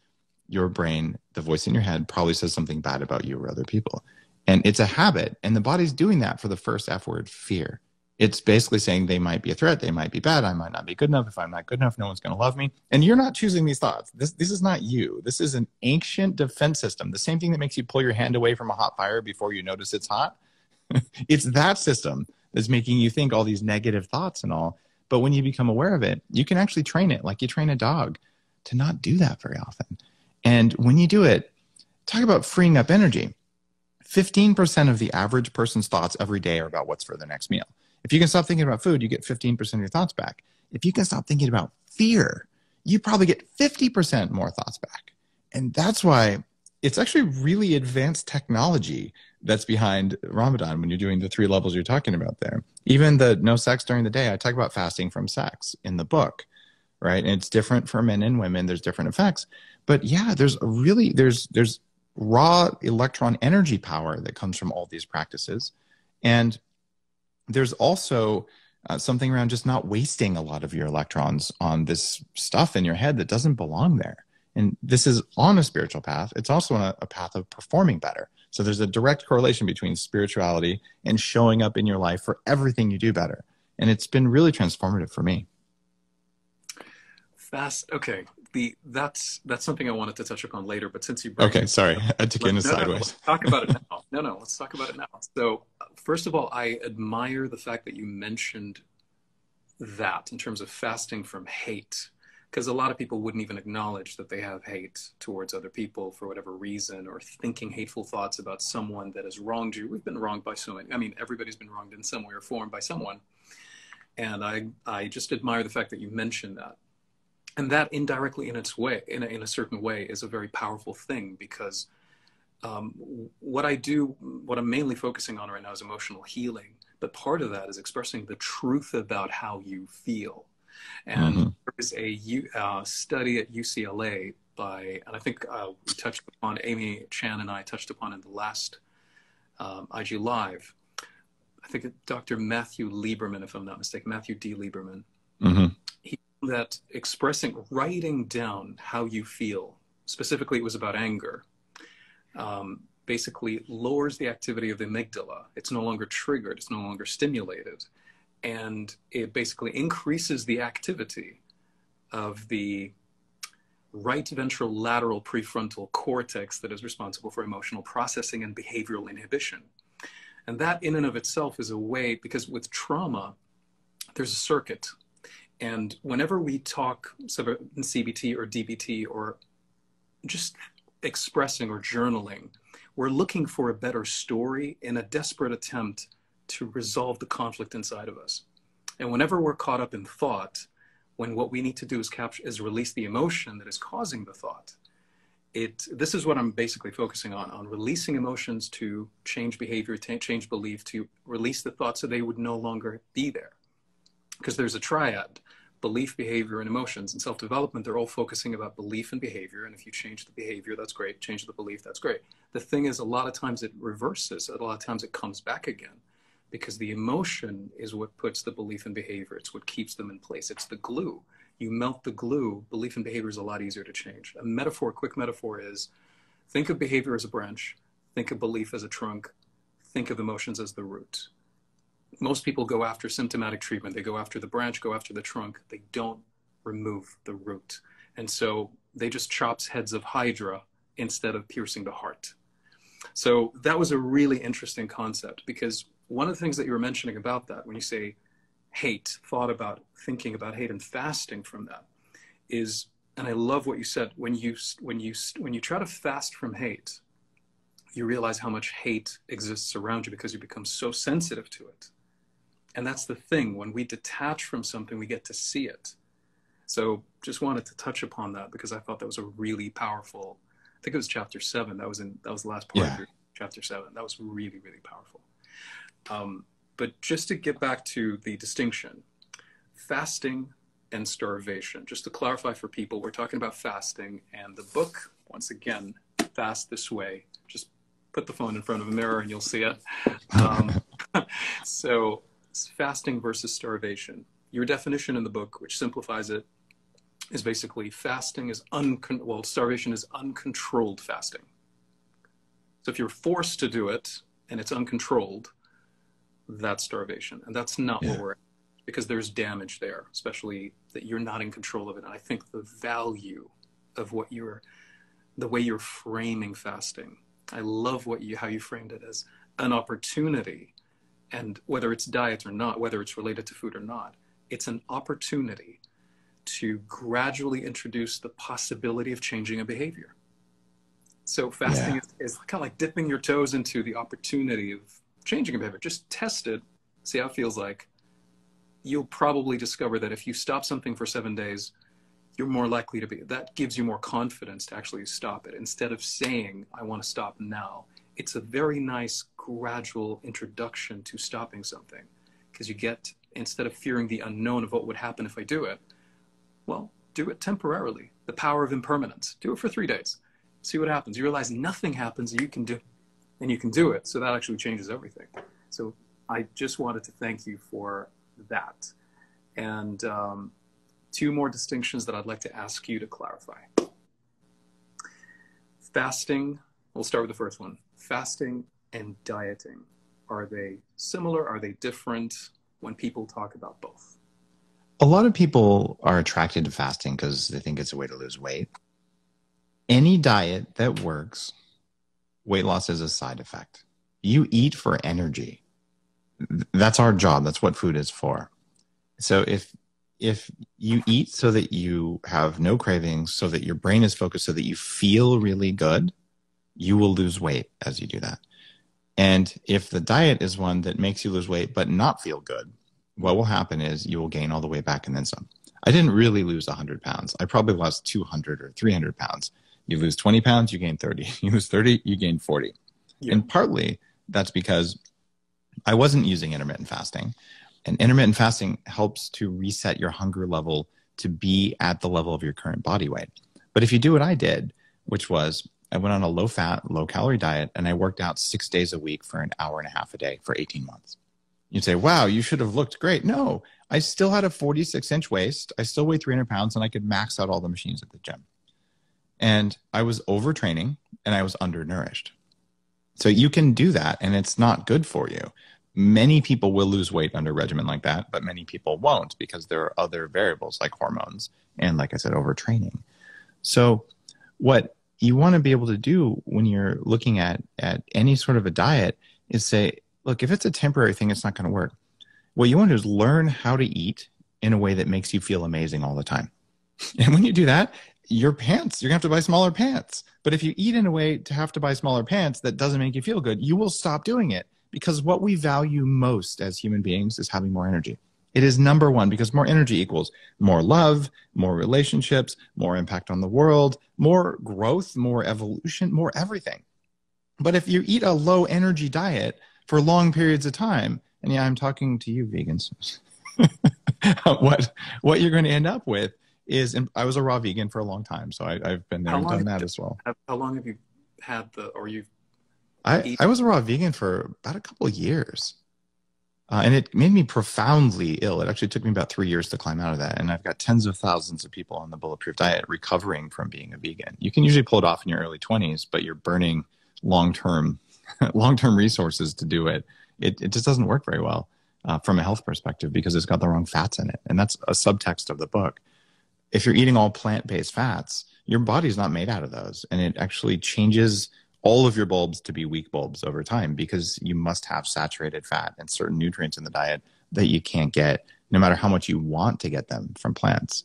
your brain, the voice in your head, probably says something bad about you or other people. And it's a habit. And the body's doing that for the first F word, fear. It's basically saying they might be a threat. They might be bad. I might not be good enough. If I'm not good enough, no one's going to love me. And you're not choosing these thoughts. This, this is not you. This is an ancient defense system. The same thing that makes you pull your hand away from a hot fire before you notice it's hot. It's that system that's making you think all these negative thoughts and all. But when you become aware of it, you can actually train it like you train a dog to not do that very often. And when you do it, talk about freeing up energy. fifteen percent of the average person's thoughts every day are about what's for their next meal. If you can stop thinking about food, you get fifteen percent of your thoughts back. If you can stop thinking about fear, you probably get fifty percent more thoughts back. And that's why it's actually really advanced technology that's behind Ramadan when you're doing the three levels you're talking about there. Even the no sex during the day, I talk about fasting from sex in the book, right? And it's different for men and women. There's different effects. But yeah, there's a really, there's, there's raw electron energy power that comes from all these practices. And there's also uh, something around just not wasting a lot of your electrons on this stuff in your head that doesn't belong there. And this is on a spiritual path. It's also on a, a path of performing better. So there's a direct correlation between spirituality and showing up in your life for everything you do better. And it's been really transformative for me. Fast. Okay. The, that's, that's something I wanted to touch upon later, but since you brought okay, it, sorry. I took you in sideways. No, let's talk about it now. No, no, let's talk about it now. So first of all, I admire the fact that you mentioned that in terms of fasting from hate. Because a lot of people wouldn't even acknowledge that they have hate towards other people for whatever reason, or thinking hateful thoughts about someone that has wronged you. We've been wronged by so many. I mean, everybody's been wronged in some way or form by someone. And I, I just admire the fact that you mentioned that. And that indirectly in its way, in a, in a certain way, is a very powerful thing, because um, what I do, what I'm mainly focusing on right now is emotional healing. But part of that is expressing the truth about how you feel. And mm-hmm. there is a uh, study at U C L A by, and I think uh, we touched upon, Amy Chan and I touched upon in the last um, I G Live, I think Doctor Matthew Lieberman, if I'm not mistaken, Matthew D. Lieberman, mm-hmm. he that expressing, writing down how you feel, specifically it was about anger, um, basically lowers the activity of the amygdala. It's no longer triggered, it's no longer stimulated. And it basically increases the activity of the right ventrolateral prefrontal cortex that is responsible for emotional processing and behavioral inhibition. And that in and of itself is a way, because with trauma, there's a circuit. And whenever we talk C B T or D B T or just expressing or journaling, we're looking for a better story in a desperate attempt to resolve the conflict inside of us. And whenever we're caught up in thought, when what we need to do is capture, is release the emotion that is causing the thought. It, this is what I'm basically focusing on, on releasing emotions to change behavior, change belief, to release the thought so they would no longer be there. Because there's a triad, belief, behavior, and emotions. In self-development, they're all focusing about belief and behavior. And if you change the behavior, that's great. Change the belief, that's great. The thing is, a lot of times it reverses. A lot of times it comes back again, because the emotion is what puts the belief and behavior. It's what keeps them in place. It's the glue. You melt the glue, belief and behavior is a lot easier to change. A metaphor, a quick metaphor is, think of behavior as a branch, think of belief as a trunk, think of emotions as the root. Most people go after symptomatic treatment. They go after the branch, go after the trunk. They don't remove the root. And so they just chops heads of hydra instead of piercing the heart. So that was a really interesting concept, because one of the things that you were mentioning about that, when you say hate, thought about thinking about hate and fasting from that is, and I love what you said, when you, when you, when you try to fast from hate, you realize how much hate exists around you because you become so sensitive to it. And that's the thing, when we detach from something, we get to see it. So just wanted to touch upon that, because I thought that was a really powerful, I think it was chapter seven. That was in, that was the last part yeah. of your, chapter seven. That was really, really powerful. Um, but just to get back to the distinction, fasting and starvation, just to clarify for people, we're talking about fasting, and the book, once again, Fast This Way, just put the phone in front of a mirror and you'll see it. Um, so fasting versus starvation. Your definition in the book, which simplifies it, is basically fasting is, uncon- well, starvation is uncontrolled fasting. So if you're forced to do it and it's uncontrolled, that's starvation. And that's not yeah. what we're at, because there's damage there, especially that you're not in control of it. And I think the value of what you're, the way you're framing fasting, I love what you, how you framed it as an opportunity. And whether it's diet or not, whether it's related to food or not, it's an opportunity to gradually introduce the possibility of changing a behavior. So fasting yeah. is, is kind of like dipping your toes into the opportunity of changing a behavior. Just test it, see how it feels like. You'll probably discover that if you stop something for seven days, you're more likely to be, that gives you more confidence to actually stop it. Instead of saying, I want to stop now, it's a very nice gradual introduction to stopping something, because you get, instead of fearing the unknown of what would happen if I do it, well, do it temporarily. The power of impermanence. Do it for three days. See what happens. You realize nothing happens, you can do it. And you can do it. So that actually changes everything. So I just wanted to thank you for that. And um, two more distinctions that I'd like to ask you to clarify. Fasting, we'll start with the first one. Fasting and dieting. Are they similar? Are they different when people talk about both? A lot of people are attracted to fasting because they think it's a way to lose weight. Any diet that works, weight loss is a side effect. You eat for energy. That's our job. That's what food is for. So if if you eat so that you have no cravings, so that your brain is focused, so that you feel really good, you will lose weight as you do that. And if the diet is one that makes you lose weight but not feel good, what will happen is you will gain all the way back and then some. I didn't really lose one hundred pounds. I probably lost two hundred or three hundred pounds. You lose twenty pounds, you gain thirty. You lose thirty, you gain forty. Yeah. And partly that's because I wasn't using intermittent fasting. And intermittent fasting helps to reset your hunger level to be at the level of your current body weight. But if you do what I did, which was I went on a low-fat, low-calorie diet, and I worked out six days a week for an hour and a half a day for eighteen months. You'd say, wow, you should have looked great. No, I still had a forty-six inch waist. I still weighed three hundred pounds, and I could max out all the machines at the gym. And I was overtraining and I was undernourished. So you can do that and it's not good for you. Many people will lose weight under a regimen like that, but many people won't because there are other variables like hormones and, like I said, overtraining. So what you want to be able to do when you're looking at, at any sort of a diet is say, look, if it's a temporary thing, it's not going to work. What you want to do is learn how to eat in a way that makes you feel amazing all the time. And when you do that, your pants, you're going to have to buy smaller pants. But if you eat in a way to have to buy smaller pants that doesn't make you feel good, you will stop doing it, because what we value most as human beings is having more energy. It is number one, because more energy equals more love, more relationships, more impact on the world, more growth, more evolution, more everything. But if you eat a low energy diet for long periods of time, and yeah, I'm talking to you vegans. what what you're going to end up with is, and I was a raw vegan for a long time, so I, I've been there and done that as well. Have, how long have you had the, or you've I, eaten? I was a raw vegan for about a couple of years. Uh, and it made me profoundly ill. It actually took me about three years to climb out of that. And I've got tens of thousands of people on the Bulletproof Diet recovering from being a vegan. You can usually pull it off in your early twenties, but you're burning long-term long-term resources to do it. It, it just doesn't work very well uh, from a health perspective because it's got the wrong fats in it. And that's a subtext of the book. If you're eating all plant-based fats, your body's not made out of those. And it actually changes all of your bulbs to be weak bulbs over time because you must have saturated fat and certain nutrients in the diet that you can't get no matter how much you want to get them from plants.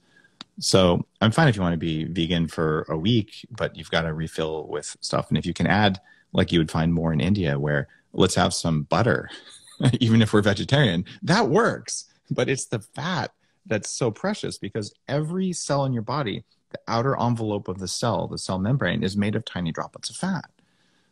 So I'm fine if you want to be vegan for a week, but you've got to refill with stuff. And if you can add, like you would find more in India where let's have some butter, even if we're vegetarian, that works. But it's the fat that's so precious because every cell in your body, the outer envelope of the cell, the cell membrane is made of tiny droplets of fat.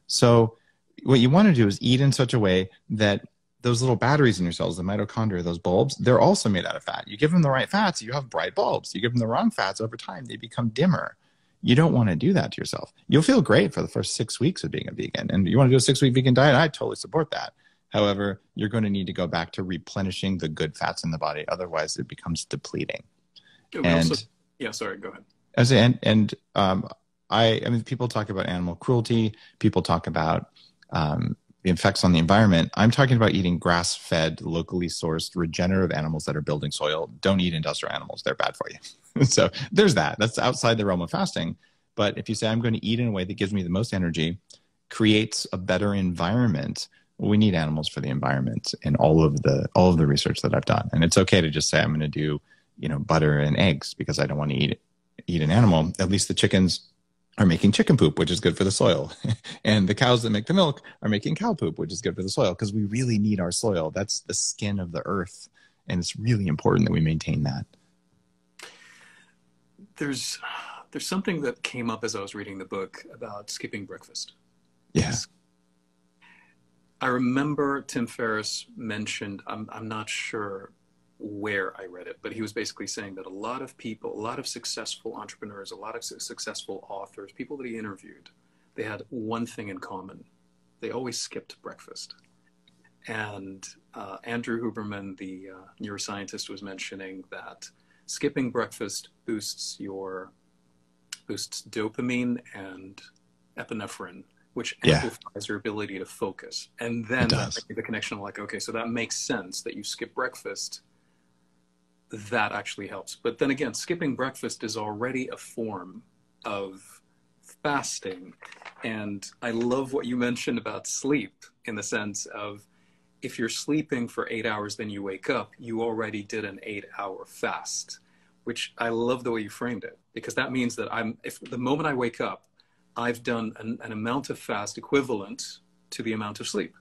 So what you want to do is eat in such a way that those little batteries in your cells, the mitochondria, those bulbs, they're also made out of fat. You give them the right fats, you have bright bulbs. You give them the wrong fats, over time, they become dimmer. You don't want to do that to yourself. You'll feel great for the first six weeks of being a vegan. And you want to do a six-week vegan diet, I totally support that. However, you're going to need to go back to replenishing the good fats in the body. Otherwise, it becomes depleting. And, also, yeah, sorry, go ahead. As and and um, I, I mean, people talk about animal cruelty. People talk about um, the effects on the environment. I'm talking about eating grass-fed, locally sourced, regenerative animals that are building soil. Don't eat industrial animals; they're bad for you. So there's that. That's outside the realm of fasting. But if you say I'm going to eat in a way that gives me the most energy, creates a better environment. We need animals for the environment in all of the all of the research that I've done. And it's okay to just say I'm going to do, you know, butter and eggs because I don't want to eat it. eat an animal. At least the chickens are making chicken poop, which is good for the soil. And the cows that make the milk are making cow poop, which is good for the soil because we really need our soil. That's the skin of the earth. And it's really important that we maintain that. There's, there's something that came up as I was reading the book about skipping breakfast. Yes. Yeah. I remember Tim Ferriss mentioned, I'm, I'm not sure where I read it, but he was basically saying that a lot of people, a lot of successful entrepreneurs, a lot of su successful authors, people that he interviewed, they had one thing in common. They always skipped breakfast. And uh, Andrew Huberman, the uh, neuroscientist, was mentioning that skipping breakfast boosts your, boosts dopamine and epinephrine, which amplifies yeah. your ability to focus. And then that makes the connection like, okay, so that makes sense that you skip breakfast. That actually helps. But then again, skipping breakfast is already a form of fasting. And I love what you mentioned about sleep in the sense of if you're sleeping for eight hours, then you wake up, you already did an eight hour fast, which I love the way you framed it, because that means that I'm, if the moment I wake up, I've done an, an amount of fast equivalent to the amount of sleep.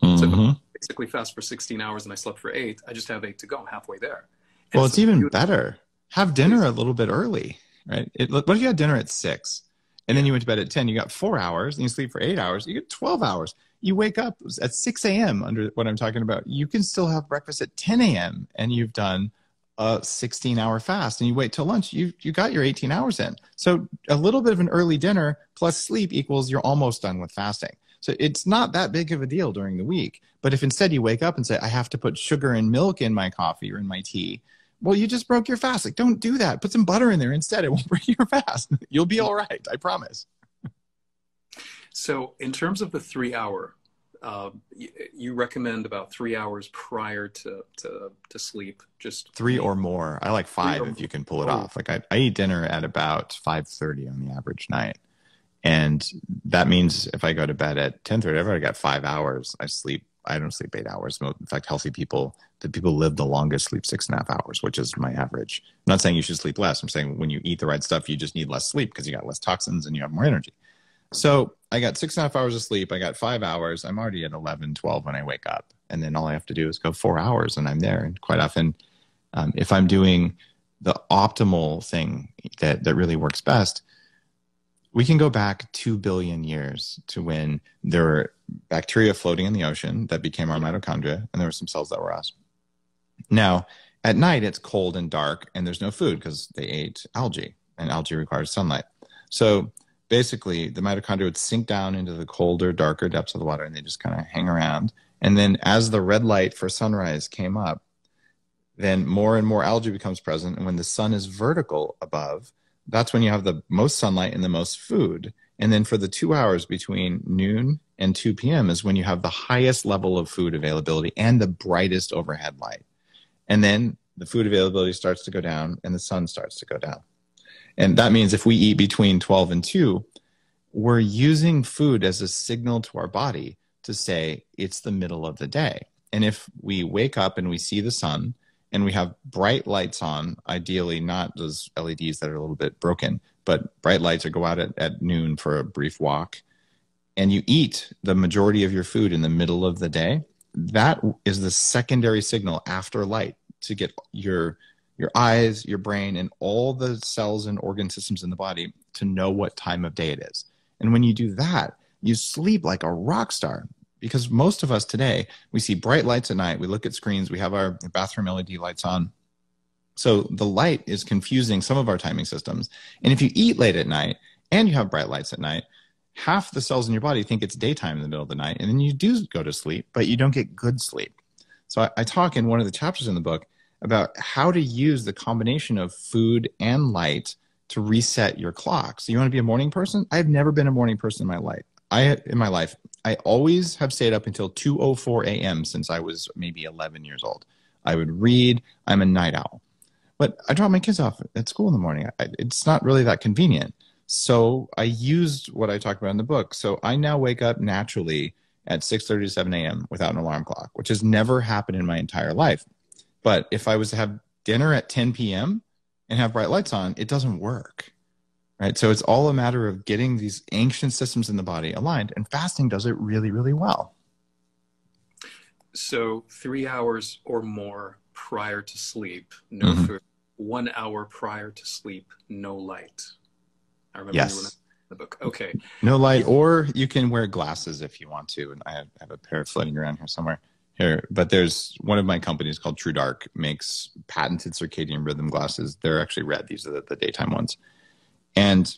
Mm-hmm. So basically fast for sixteen hours and I slept for eight, I just have eight to go. I'm halfway there. And well, it's so even better. Have dinner a little bit early, right? It, what if you had dinner at six and then you went to bed at ten, you got four hours and you sleep for eight hours, you get twelve hours. You wake up at six A M under what I'm talking about. You can still have breakfast at ten A M and you've done a sixteen hour fast and you wait till lunch, you, you got your eighteen hours in. So a little bit of an early dinner plus sleep equals you're almost done with fasting. So it's not that big of a deal during the week. But if instead you wake up and say, I have to put sugar and milk in my coffee or in my tea, well, you just broke your fast. Like, don't do that. Put some butter in there instead. It won't break your fast. You'll be all right. I promise. So in terms of the three hour, uh, you, you recommend about three hours prior to, to, to sleep. Just three or more. I like five if you can pull it off. Like I, I eat dinner at about five thirty on the average night. And that means if I go to bed at ten thirty, I've already got five hours. I sleep. I don't sleep eight hours. In fact, healthy people, the people who live the longest sleep six and a half hours, which is my average. I'm not saying you should sleep less. I'm saying when you eat the right stuff, you just need less sleep because you got less toxins and you have more energy. So I got six and a half hours of sleep. I got five hours. I'm already at eleven, twelve when I wake up. And then all I have to do is go four hours and I'm there. And quite often, um, if I'm doing the optimal thing that, that really works best, we can go back two billion years to when there were bacteria floating in the ocean that became our mitochondria, and there were some cells that were us. Now, At night, it's cold and dark, and there's no food because they ate algae, and algae requires sunlight. So basically, the mitochondria would sink down into the colder, darker depths of the water, and they just kind of hang around. And then as the red light for sunrise came up, then more and more algae becomes present. And when the sun is vertical above, that's when you have the most sunlight and the most food. And then for the two hours between noon and two p m is when you have the highest level of food availability and the brightest overhead light. And then the food availability starts to go down and the sun starts to go down. And that means if we eat between twelve and two, we're using food as a signal to our body to say it's the middle of the day. And if we wake up and we see the sun and we have bright lights on, ideally not those L E Ds that are a little bit broken, but bright lights that go out at, at noon for a brief walk, and you eat the majority of your food in the middle of the day, that is the secondary signal after light to get your, your eyes, your brain, and all the cells and organ systems in the body to know what time of day it is. And when you do that, you sleep like a rock star, because most of us today, we see bright lights at night. We look at screens. We have our bathroom L E D lights on. So the light is confusing some of our timing systems. And if you eat late at night and you have bright lights at night, half the cells in your body think it's daytime in the middle of the night, and then you do go to sleep, but you don't get good sleep. So I, I talk in one of the chapters in the book about how to use the combination of food and light to reset your clock. So you want to be a morning person? I've never been a morning person in my life. I, in my life, I always have stayed up until two oh four a m since I was maybe eleven years old. I would read. I'm a night owl. But I drop my kids off at school in the morning. I, it's not really that convenient. So I used what I talked about in the book. So I now wake up naturally at six thirty to seven a m without an alarm clock, which has never happened in my entire life. But if I was to have dinner at ten p m and have bright lights on, it doesn't work, right? So it's all a matter of getting these ancient systems in the body aligned, and fasting does it really, really well. So three hours or more prior to sleep, no mm-hmm. food. One hour prior to sleep, no light. I remember yes. you were in the book. Okay. No light, or you can wear glasses if you want to. And I have, I have a pair floating around here somewhere. Here, but there's one of my companies called True Dark makes patented circadian rhythm glasses. They're actually red. These are the, the daytime ones. And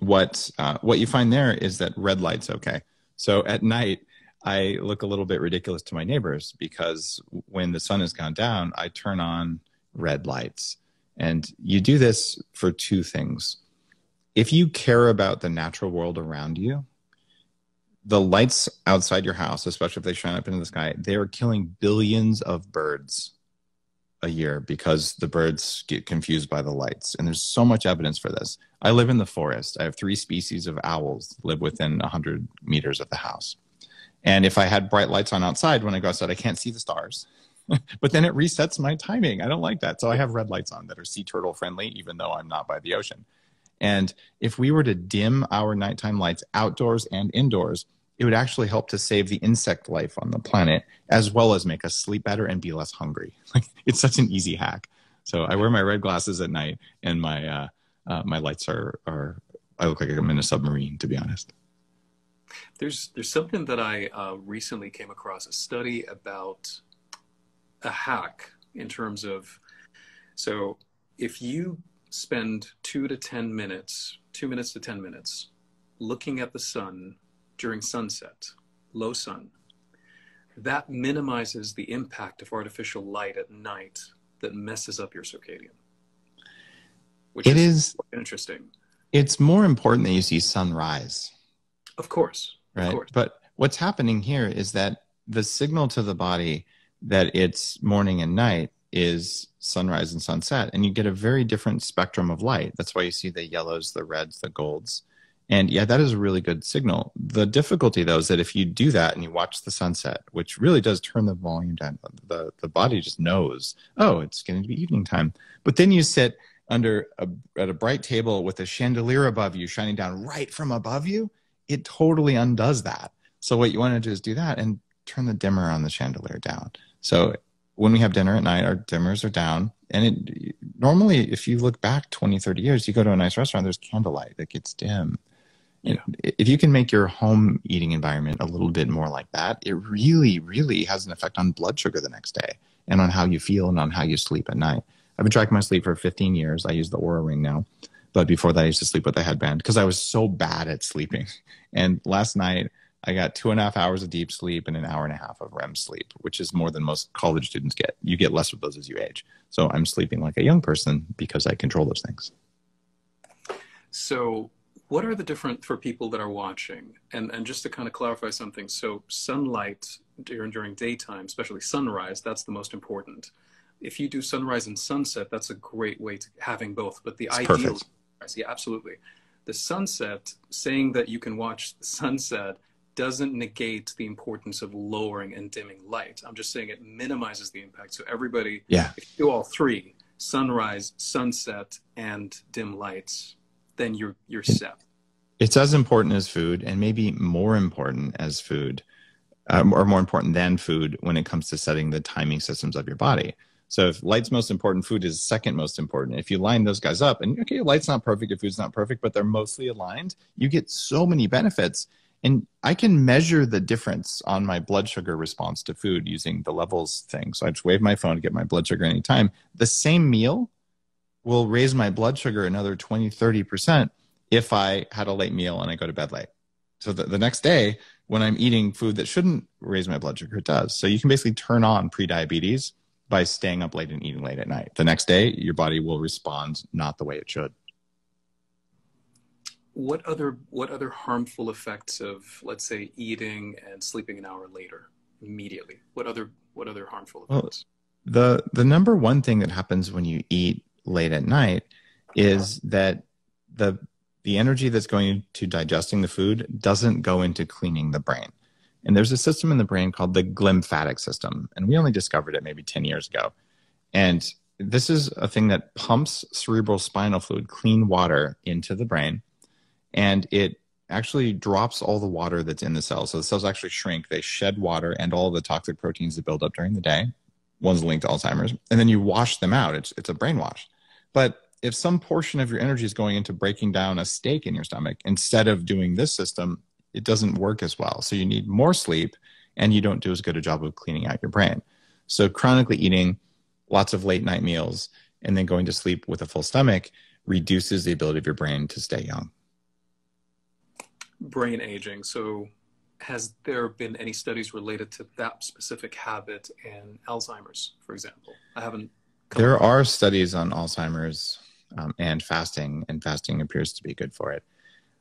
what uh, what you find there is that red light's okay. So at night, I look a little bit ridiculous to my neighbors because when the sun has gone down, I turn on red lights. And you do this for two things. If you care about the natural world around you, the lights outside your house, especially if they shine up into the sky, they are killing billions of birds a year because the birds get confused by the lights. And there's so much evidence for this. I live in the forest. I have three species of owls that live within one hundred meters of the house. And if I had bright lights on outside, when I go outside, I can't see the stars. But then it resets my timing. I don't like that. So I have red lights on that are sea turtle friendly, even though I'm not by the ocean. And if we were to dim our nighttime lights outdoors and indoors, it would actually help to save the insect life on the planet, as well as make us sleep better and be less hungry. Like, it's such an easy hack. So I wear my red glasses at night, and my uh, uh, my lights are, are, I look like I'm in a submarine, to be honest. There's, there's something that I uh, recently came across, a study about a hack in terms of, so if you spend two to ten minutes, two minutes to ten minutes, looking at the sun during sunset, low sun, that minimizes the impact of artificial light at night that messes up your circadian, which it is, is interesting. It's more important that you see sunrise. Of course. Right. Of course. But what's happening here is that the signal to the body that it's morning and night is sunrise and sunset, and you get a very different spectrum of light. That's why you see the yellows, the reds, the golds. And yeah, that is a really good signal. The difficulty, though, is that if you do that and you watch the sunset, which really does turn the volume down, the, the body just knows, oh, it's going to be evening time. But then you sit under a, at a bright table with a chandelier above you, shining down right from above you. It totally undoes that. So what you want to do is do that and turn the dimmer on the chandelier down. So when we have dinner at night, our dimmers are down. And it, normally, if you look back twenty, thirty years, you go to a nice restaurant, there's candlelight that gets dim. Yeah. If you can make your home eating environment a little bit more like that, it really, really has an effect on blood sugar the next day. and on how you feel and on how you sleep at night. I've been tracking my sleep for fifteen years. I use the Oura Ring now. But before that, I used to sleep with a headband because I was so bad at sleeping. And last night, I got two and a half hours of deep sleep and an hour and a half of REM sleep, which is more than most college students get. You get less of those as you age. So I'm sleeping like a young person because I control those things. So what are the different, for people that are watching, and, and just to kind of clarify something, so sunlight during, during daytime, especially sunrise, that's the most important. If you do sunrise and sunset, that's a great way to having both, but the it's ideal perfect. Yeah, absolutely. The sunset, saying that you can watch the sunset doesn't negate the importance of lowering and dimming light. I'm just saying it minimizes the impact. So everybody, yeah. if you do all three, sunrise, sunset, and dim lights, then you're, you're set. It's as important as food, and maybe more important as food, um, or more important than food when it comes to setting the timing systems of your body. So if light's most important, food is second most important. If you line those guys up, and okay, light's not perfect, your food's not perfect, but they're mostly aligned, you get so many benefits. And I can measure the difference on my blood sugar response to food using the Levels thing. So I just wave my phone to get my blood sugar anytime. The same meal will raise my blood sugar another twenty, thirty percent if I had a late meal and I go to bed late. So the, the next day, when I'm eating food that shouldn't raise my blood sugar, it does. So you can basically turn on prediabetes by staying up late and eating late at night. The next day, your body will respond not the way it should. What other, what other harmful effects of, let's say, eating and sleeping an hour later immediately? What other, what other harmful effects? Well, the, the number one thing that happens when you eat late at night is yeah. that the, the energy that's going to digesting the food doesn't go into cleaning the brain. And there's a system in the brain called the glymphatic system. And we only discovered it maybe ten years ago. And this is a thing that pumps cerebral spinal fluid, clean water, into the brain. And it actually drops all the water that's in the cells. So the cells actually shrink. They shed water and all the toxic proteins that build up during the day. One's linked to Alzheimer's. And then you wash them out. It's, it's a brain wash. But if some portion of your energy is going into breaking down a steak in your stomach, instead of doing this system, it doesn't work as well. So you need more sleep, and you don't do as good a job of cleaning out your brain. So chronically eating lots of late night meals and then going to sleep with a full stomach reduces the ability of your brain to stay young. Brain aging. So has there been any studies related to that specific habit in Alzheimer's, for example? I haven't. There are studies on Alzheimer's um, and fasting, and fasting appears to be good for it.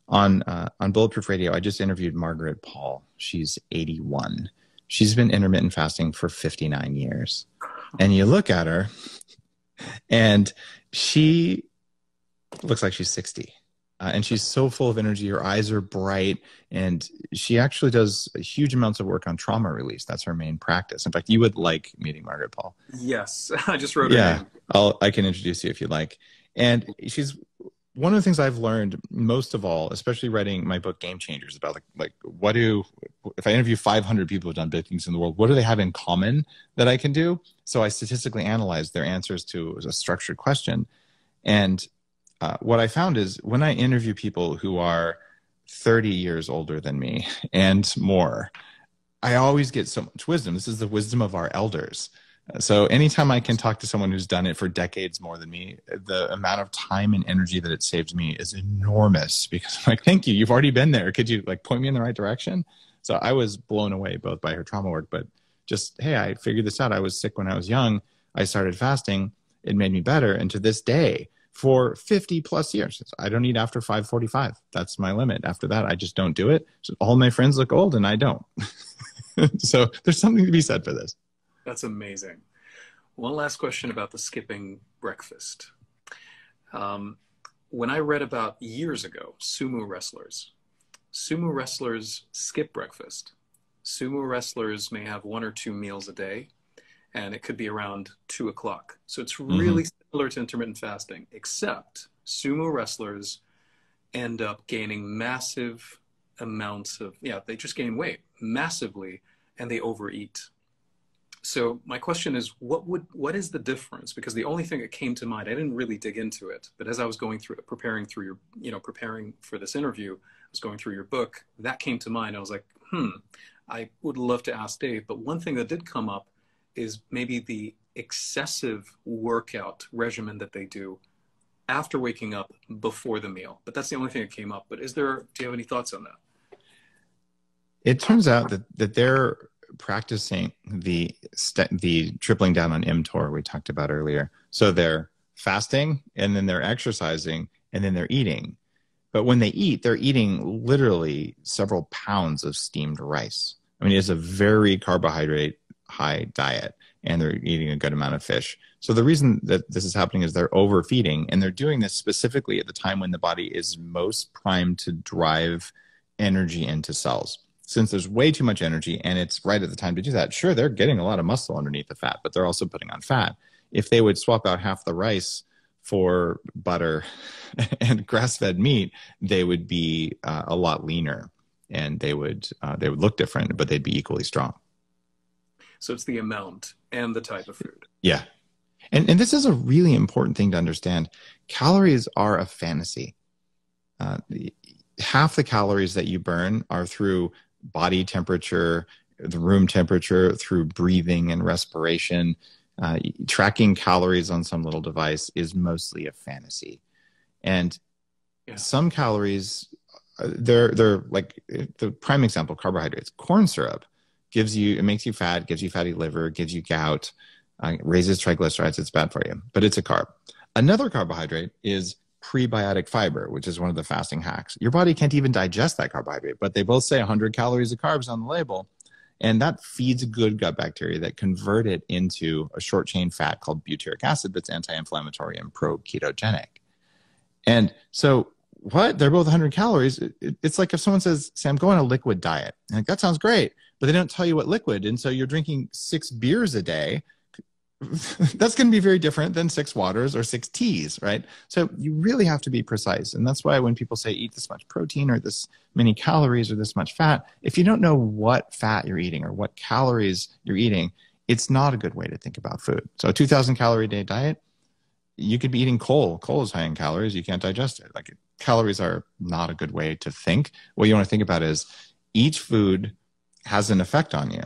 On, uh, on Bulletproof Radio, I just interviewed Margaret Paul. She's eighty-one. She's been intermittent fasting for fifty-nine years. And you look at her, and she looks like she's sixty. Uh, and she's so full of energy. Her eyes are bright. And she actually does huge amounts of work on trauma release. That's her main practice. In fact, you would like meeting Margaret Paul. Yes. I just wrote her yeah, name. I'll, I can introduce you if you'd like. And she's... One of the things I've learned most of all, especially writing my book Game Changers, about like, like what do, if I interview five hundred people who've done big things in the world, what do they have in common that I can do? So I statistically analyzed their answers to a structured question. And uh, what I found is when I interview people who are thirty years older than me and more, I always get so much wisdom. This is the wisdom of our elders. So anytime I can talk to someone who's done it for decades more than me, the amount of time and energy that it saves me is enormous, because I'm like, thank you. You've already been there. Could you like point me in the right direction? So I was blown away both by her trauma work, but just, hey, I figured this out. I was sick when I was young. I started fasting. It made me better. And to this day, for fifty plus years, I don't eat after five forty-five. That's my limit. After that, I just don't do it. So all my friends look old and I don't. So there's something to be said for this. That's amazing. One last question about the skipping breakfast. Um, when I read about years ago, sumo wrestlers, sumo wrestlers skip breakfast. Sumo wrestlers may have one or two meals a day, and it could be around two o'clock. So it's really mm-hmm. similar to intermittent fasting, except sumo wrestlers end up gaining massive amounts of, yeah, they just gain weight massively, and they overeat. So my question is, what would, what is the difference? Because the only thing that came to mind, I didn't really dig into it, but as I was going through, preparing through your, you know, preparing for this interview, I was going through your book, that came to mind. I was like, hmm, I would love to ask Dave, but one thing that did come up is maybe the excessive workout regimen that they do after waking up before the meal. But that's the only thing that came up. But is there, do you have any thoughts on that? It turns out that, that they're practicing the, the tripling down on mTOR we talked about earlier. So they're fasting, and then they're exercising, and then they're eating. But when they eat, they're eating literally several pounds of steamed rice. I mean, it's a very carbohydrate high diet, and they're eating a good amount of fish. So the reason that this is happening is they're overfeeding, and they're doing this specifically at the time when the body is most primed to drive energy into cells. Since there's way too much energy and it's right at the time to do that, sure, they're getting a lot of muscle underneath the fat, but they're also putting on fat. If they would swap out half the rice for butter and grass-fed meat, they would be uh, a lot leaner, and they would uh, they would look different, but they'd be equally strong. So it's the amount and the type of food. Yeah. And, and this is a really important thing to understand. Calories are a fantasy. Uh, the, half the calories that you burn are through body temperature, the room temperature, through breathing and respiration. Uh, tracking calories on some little device is mostly a fantasy. And yeah. some calories, they're, they're like the prime example, carbohydrates. Corn syrup gives you, it makes you fat, gives you fatty liver, gives you gout, uh, raises triglycerides. It's bad for you, but it's a carb. Another carbohydrate is prebiotic fiber, which is one of the fasting hacks. Your body can't even digest that carbohydrate, but they both say one hundred calories of carbs on the label. And that feeds good gut bacteria that convert it into a short-chain fat called butyric acid that's anti-inflammatory and pro-ketogenic. And so what? They're both one hundred calories. It's like if someone says, Sam, go on a liquid diet. And like, that sounds great, but they don't tell you what liquid. And so you're drinking six beers a day. That's going to be very different than six waters or six teas, right? So you really have to be precise. And that's why when people say eat this much protein or this many calories or this much fat, if you don't know what fat you're eating or what calories you're eating, it's not a good way to think about food. So a two thousand calorie a day diet, you could be eating coal. Coal is high in calories. You can't digest it. Like calories are not a good way to think. What you want to think about is each food has an effect on you.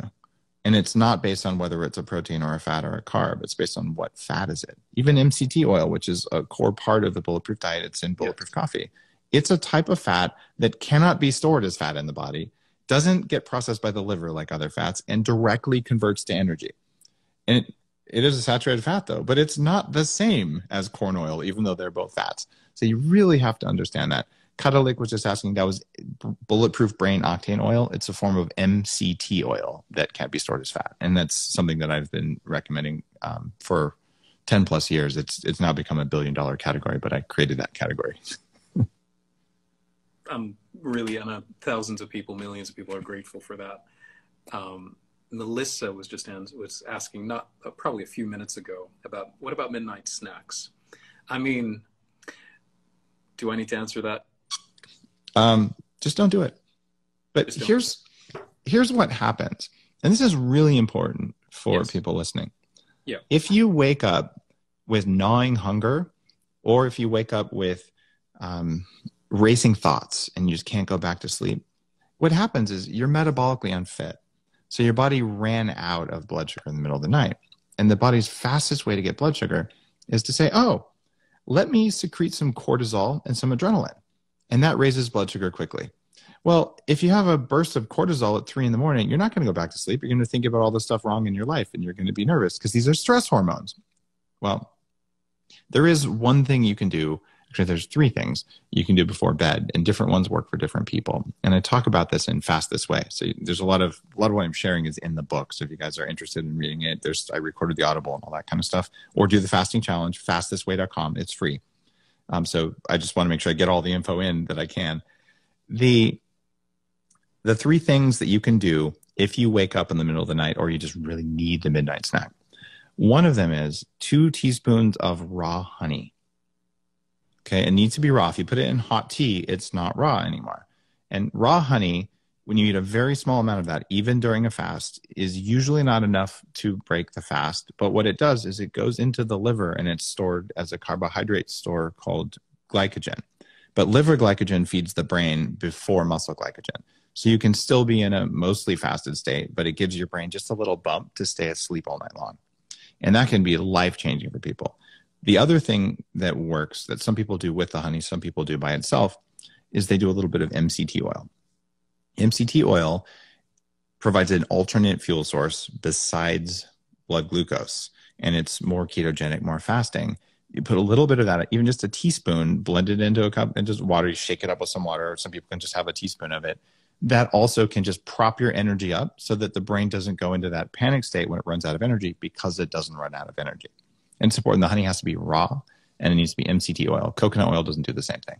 And it's not based on whether it's a protein or a fat or a carb. It's based on what fat is it. Even M C T oil, which is a core part of the Bulletproof Diet, it's in Bulletproof Coffee. It's a type of fat that cannot be stored as fat in the body, doesn't get processed by the liver like other fats, and directly converts to energy. And it, it is a saturated fat, though, but it's not the same as corn oil, even though they're both fats. So you really have to understand that. Kadalik was just asking, that was Bulletproof Brain Octane Oil. It's a form of M C T oil that can't be stored as fat. And that's something that I've been recommending um, for ten plus years. It's, it's now become a billion dollar category, but I created that category. I'm really, I know thousands of people, millions of people are grateful for that. Um, Melissa was just in, was asking not uh, probably a few minutes ago about what about midnight snacks? I mean, do I need to answer that? Um, just don't do it. But here's, here's what happens. And this is really important for yes. people listening. Yeah. If you wake up with gnawing hunger, or if you wake up with um, racing thoughts and you just can't go back to sleep, what happens is you're metabolically unfit. So your body ran out of blood sugar in the middle of the night. And the body's fastest way to get blood sugar is to say, oh, let me secrete some cortisol and some adrenaline. And that raises blood sugar quickly. Well, if you have a burst of cortisol at three in the morning, you're not going to go back to sleep. You're going to think about all the stuff wrong in your life, and you're going to be nervous because these are stress hormones. Well, there is one thing you can do. Actually, there's three things you can do before bed, and different ones work for different people. And I talk about this in Fast This Way. So there's a lot of, a lot of what I'm sharing is in the book. So if you guys are interested in reading it, there's, I recorded the Audible and all that kind of stuff, or do the fasting challenge, fast this way dot com. It's free. Um, so I just want to make sure I get all the info in that I can. The, the three things that you can do if you wake up in the middle of the night or you just really need the midnight snack. One of them is two teaspoons of raw honey. Okay, it needs to be raw. If you put it in hot tea, it's not raw anymore. And raw honey, when you eat a very small amount of that, even during a fast, is usually not enough to break the fast. But what it does is it goes into the liver and it's stored as a carbohydrate store called glycogen. But liver glycogen feeds the brain before muscle glycogen. So you can still be in a mostly fasted state, but it gives your brain just a little bump to stay asleep all night long. And that can be life-changing for people. The other thing that works, that some people do with the honey, some people do by itself, is they do a little bit of M C T oil. M C T oil provides an alternate fuel source besides blood glucose, and it's more ketogenic, more fasting. You put a little bit of that, even just a teaspoon, blend it into a cup and just water, you shake it up with some water, or some people can just have a teaspoon of it. That also can just prop your energy up so that the brain doesn't go into that panic state when it runs out of energy, because it doesn't run out of energy. And supporting the honey has to be raw, and it needs to be M C T oil. Coconut oil doesn't do the same thing.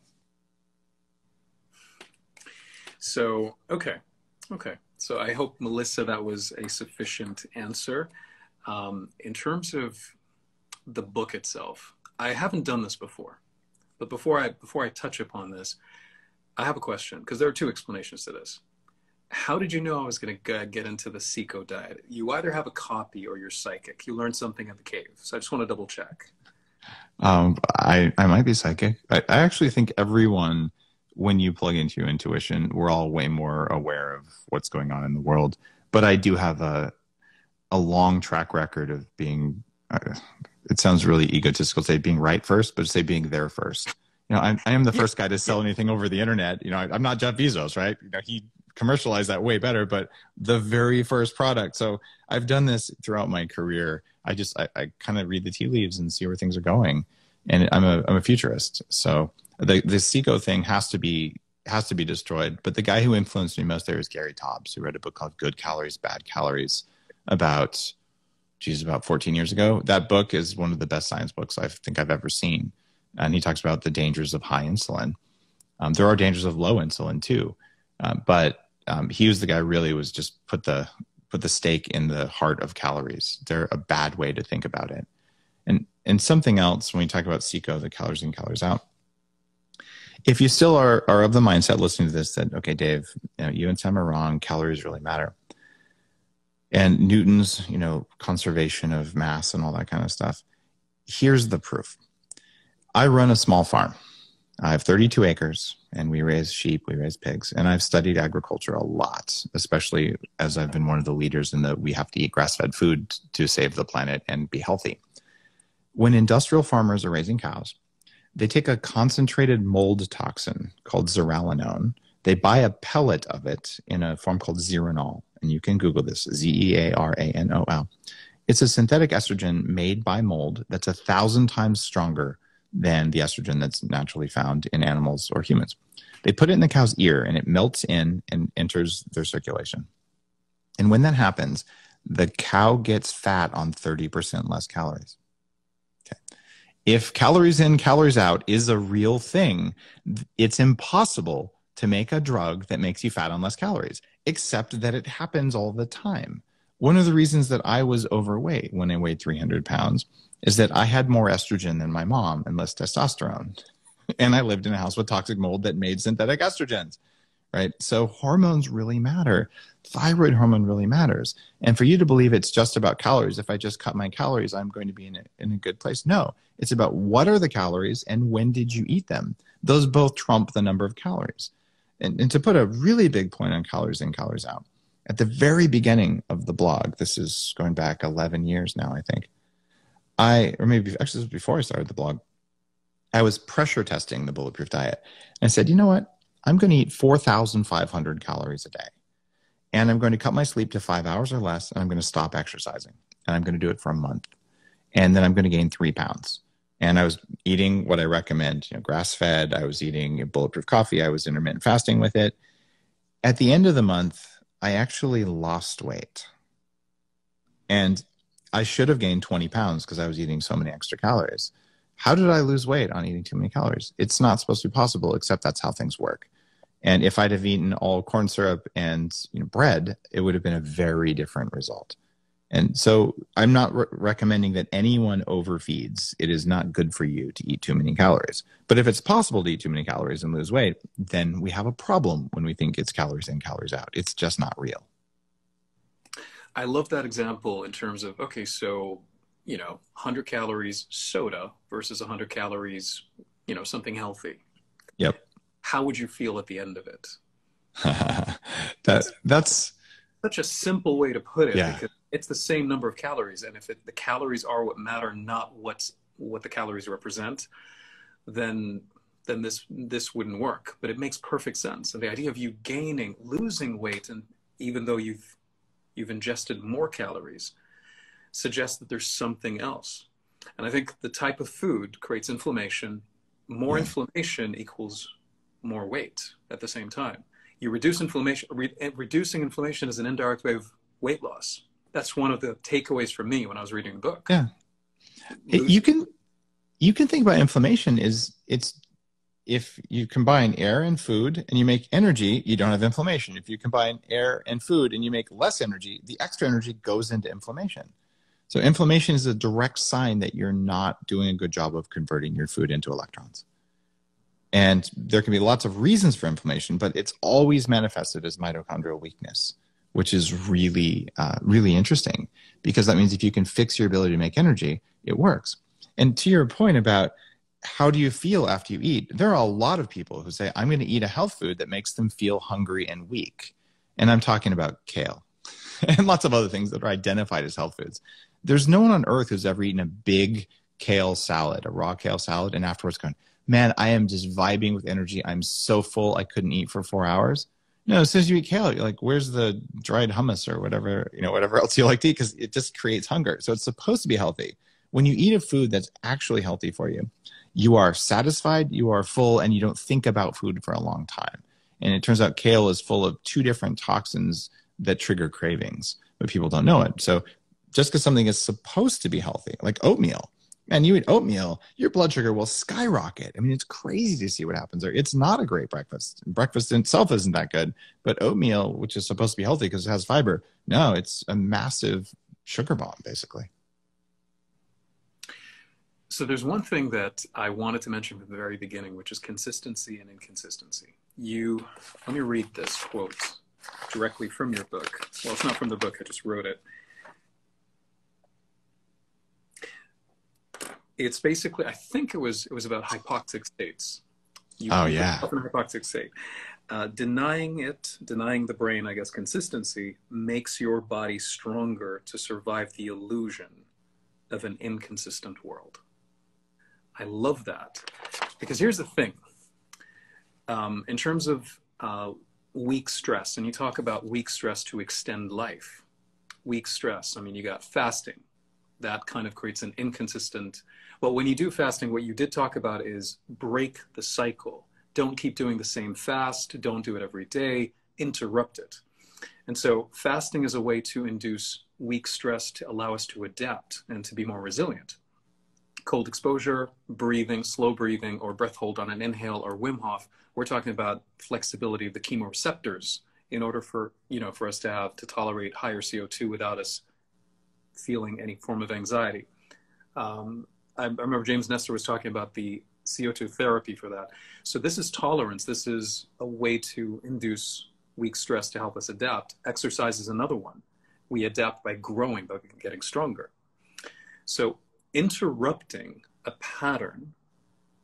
So, okay. Okay. So I hope, Melissa, that was a sufficient answer. Um, in terms of the book itself, I haven't done this before, but before I, before I touch upon this, I have a question, because there are two explanations to this. How did you know I was going to get into the C E C O diet? You either have a copy or you're psychic. You learned something in the cave. So I just want to double check. Um, I, I might be psychic. I, I actually think everyone, when you plug into your intuition, we're all way more aware of what's going on in the world. But I do have a, a long track record of being, uh, it sounds really egotistical to say being right first, but say being there first. You know, I'm, I am the first guy to sell anything over the internet. You know, I, I'm not Jeff Bezos, right? You know, he commercialized that way better, but the very first product. So I've done this throughout my career. I just, I, I kind of read the tea leaves and see where things are going. And I'm a, I'm a futurist. So the, the C E C O thing has to be, has to be destroyed. But the guy who influenced me most there is Gary Taubes, who wrote a book called Good Calories, Bad Calories about, geez, about fourteen years ago. That book is one of the best science books I think I've ever seen. And he talks about the dangers of high insulin. Um, there are dangers of low insulin too. Um, but um, he was the guy really was just put the, put the stake in the heart of calories. They're a bad way to think about it. And, and something else, when we talk about C E C O, the calories in, calories out, if you still are, are of the mindset listening to this that, okay, Dave, you know, you and Sam are wrong, calories really matter. And Newton's, you know, conservation of mass and all that kind of stuff. Here's the proof. I run a small farm. I have thirty-two acres, and we raise sheep, we raise pigs, and I've studied agriculture a lot, especially as I've been one of the leaders in the we have to eat grass-fed food to save the planet and be healthy. When industrial farmers are raising cows, they take a concentrated mold toxin called zearalenone. They buy a pellet of it in a form called zearanol, and you can Google this, Z E A R A N O L. It's a synthetic estrogen made by mold that's a thousand times stronger than the estrogen that's naturally found in animals or humans. They put it in the cow's ear and it melts in and enters their circulation. And when that happens, the cow gets fat on thirty percent less calories. Okay. If calories in, calories out is a real thing, it's impossible to make a drug that makes you fat on less calories, except that it happens all the time. One of the reasons that I was overweight when I weighed three hundred pounds is that I had more estrogen than my mom and less testosterone. And I lived in a house with toxic mold that made synthetic estrogens, right? So hormones really matter. Thyroid hormone really matters. And for you to believe it's just about calories, if I just cut my calories, I'm going to be in a, in a good place. No, it's about what are the calories and when did you eat them? Those both trump the number of calories. And, and to put a really big point on calories in, calories out, at the very beginning of the blog, this is going back eleven years now, I think, I, or maybe actually this was before I started the blog, I was pressure testing the Bulletproof Diet. And I said, you know what? I'm going to eat four thousand five hundred calories a day. And I'm going to cut my sleep to five hours or less. And I'm going to stop exercising. And I'm going to do it for a month. And then I'm going to gain three pounds. And I was eating what I recommend, you know, grass-fed. I was eating Bulletproof coffee. I was intermittent fasting with it. At the end of the month, I actually lost weight. And I should have gained twenty pounds because I was eating so many extra calories. How did I lose weight on eating too many calories? It's not supposed to be possible, except that's how things work. And if I'd have eaten all corn syrup and, you know, bread, it would have been a very different result. And so I'm not re- recommending that anyone overfeeds. It is not good for you to eat too many calories. But if it's possible to eat too many calories and lose weight, then we have a problem when we think it's calories in, calories out. It's just not real. I love that example in terms of, okay, so, you know, one hundred calories soda versus one hundred calories, you know, something healthy. Yep. How would you feel at the end of it? that that's, that's such a simple way to put it. Yeah. Because it's the same number of calories, and if it, the calories are what matter, not what's what the calories represent, then then this this wouldn't work. But it makes perfect sense. And the idea of you gaining, losing weight, and even though you've you've ingested more calories, suggests that there's something else. And I think the type of food creates inflammation. More yeah. inflammation equals more weight at the same time. You reduce inflammation, re reducing inflammation is an indirect way of weight loss. That's one of the takeaways for me when I was reading the book. Yeah. Losing you can, you can think about inflammation is it's, if you combine air and food and you make energy, you don't have inflammation. If you combine air and food and you make less energy, the extra energy goes into inflammation. So inflammation is a direct sign that you're not doing a good job of converting your food into electrons. And there can be lots of reasons for inflammation, but it's always manifested as mitochondrial weakness, which is really, uh, really interesting, because that means if you can fix your ability to make energy, it works. And to your point about how do you feel after you eat, there are a lot of people who say, I'm going to eat a health food that makes them feel hungry and weak. And I'm talking about kale and lots of other things that are identified as health foods. There's no one on earth who's ever eaten a big kale salad, a raw kale salad, and afterwards going, man, I am just vibing with energy. I'm so full. I couldn't eat for four hours. No, as soon as you eat kale, you're like, where's the dried hummus or whatever, you know, whatever else you like to eat, because it just creates hunger. So it's supposed to be healthy. When you eat a food that's actually healthy for you, you are satisfied, you are full, and you don't think about food for a long time. And it turns out kale is full of two different toxins that trigger cravings, but people don't know it. So just because something is supposed to be healthy, like oatmeal, and you eat oatmeal, your blood sugar will skyrocket. I mean, it's crazy to see what happens there. It's not a great breakfast. Breakfast in itself isn't that good, but oatmeal, which is supposed to be healthy because it has fiber, no, it's a massive sugar bomb, basically. So there's one thing that I wanted to mention from the very beginning, which is consistency and inconsistency. You, let me read this quote directly from your book. Well, it's not from the book, I just wrote it. It's basically, I think it was, it was about hypoxic states. You oh yeah. Often hypoxic state. Uh, denying it, denying the brain, I guess, consistency makes your body stronger to survive the illusion of an inconsistent world. I love that, because here's the thing. Um, in terms of uh, weak stress, and you talk about weak stress to extend life, weak stress, I mean, you got fasting. That kind of creates an inconsistent, well, when you do fasting, what you did talk about is break the cycle. Don't keep doing the same fast. Don't do it every day. Interrupt it. And so fasting is a way to induce weak stress to allow us to adapt and to be more resilient. Cold exposure, breathing, slow breathing, or breath hold on an inhale, or Wim Hof, we're talking about flexibility of the chemoreceptors in order for, you know, for us to have to tolerate higher C O two without us feeling any form of anxiety. Um, I, I remember James Nestor was talking about the C O two therapy for that. So this is tolerance. This is a way to induce weak stress to help us adapt. Exercise is another one. We adapt by growing, by getting stronger. So interrupting a pattern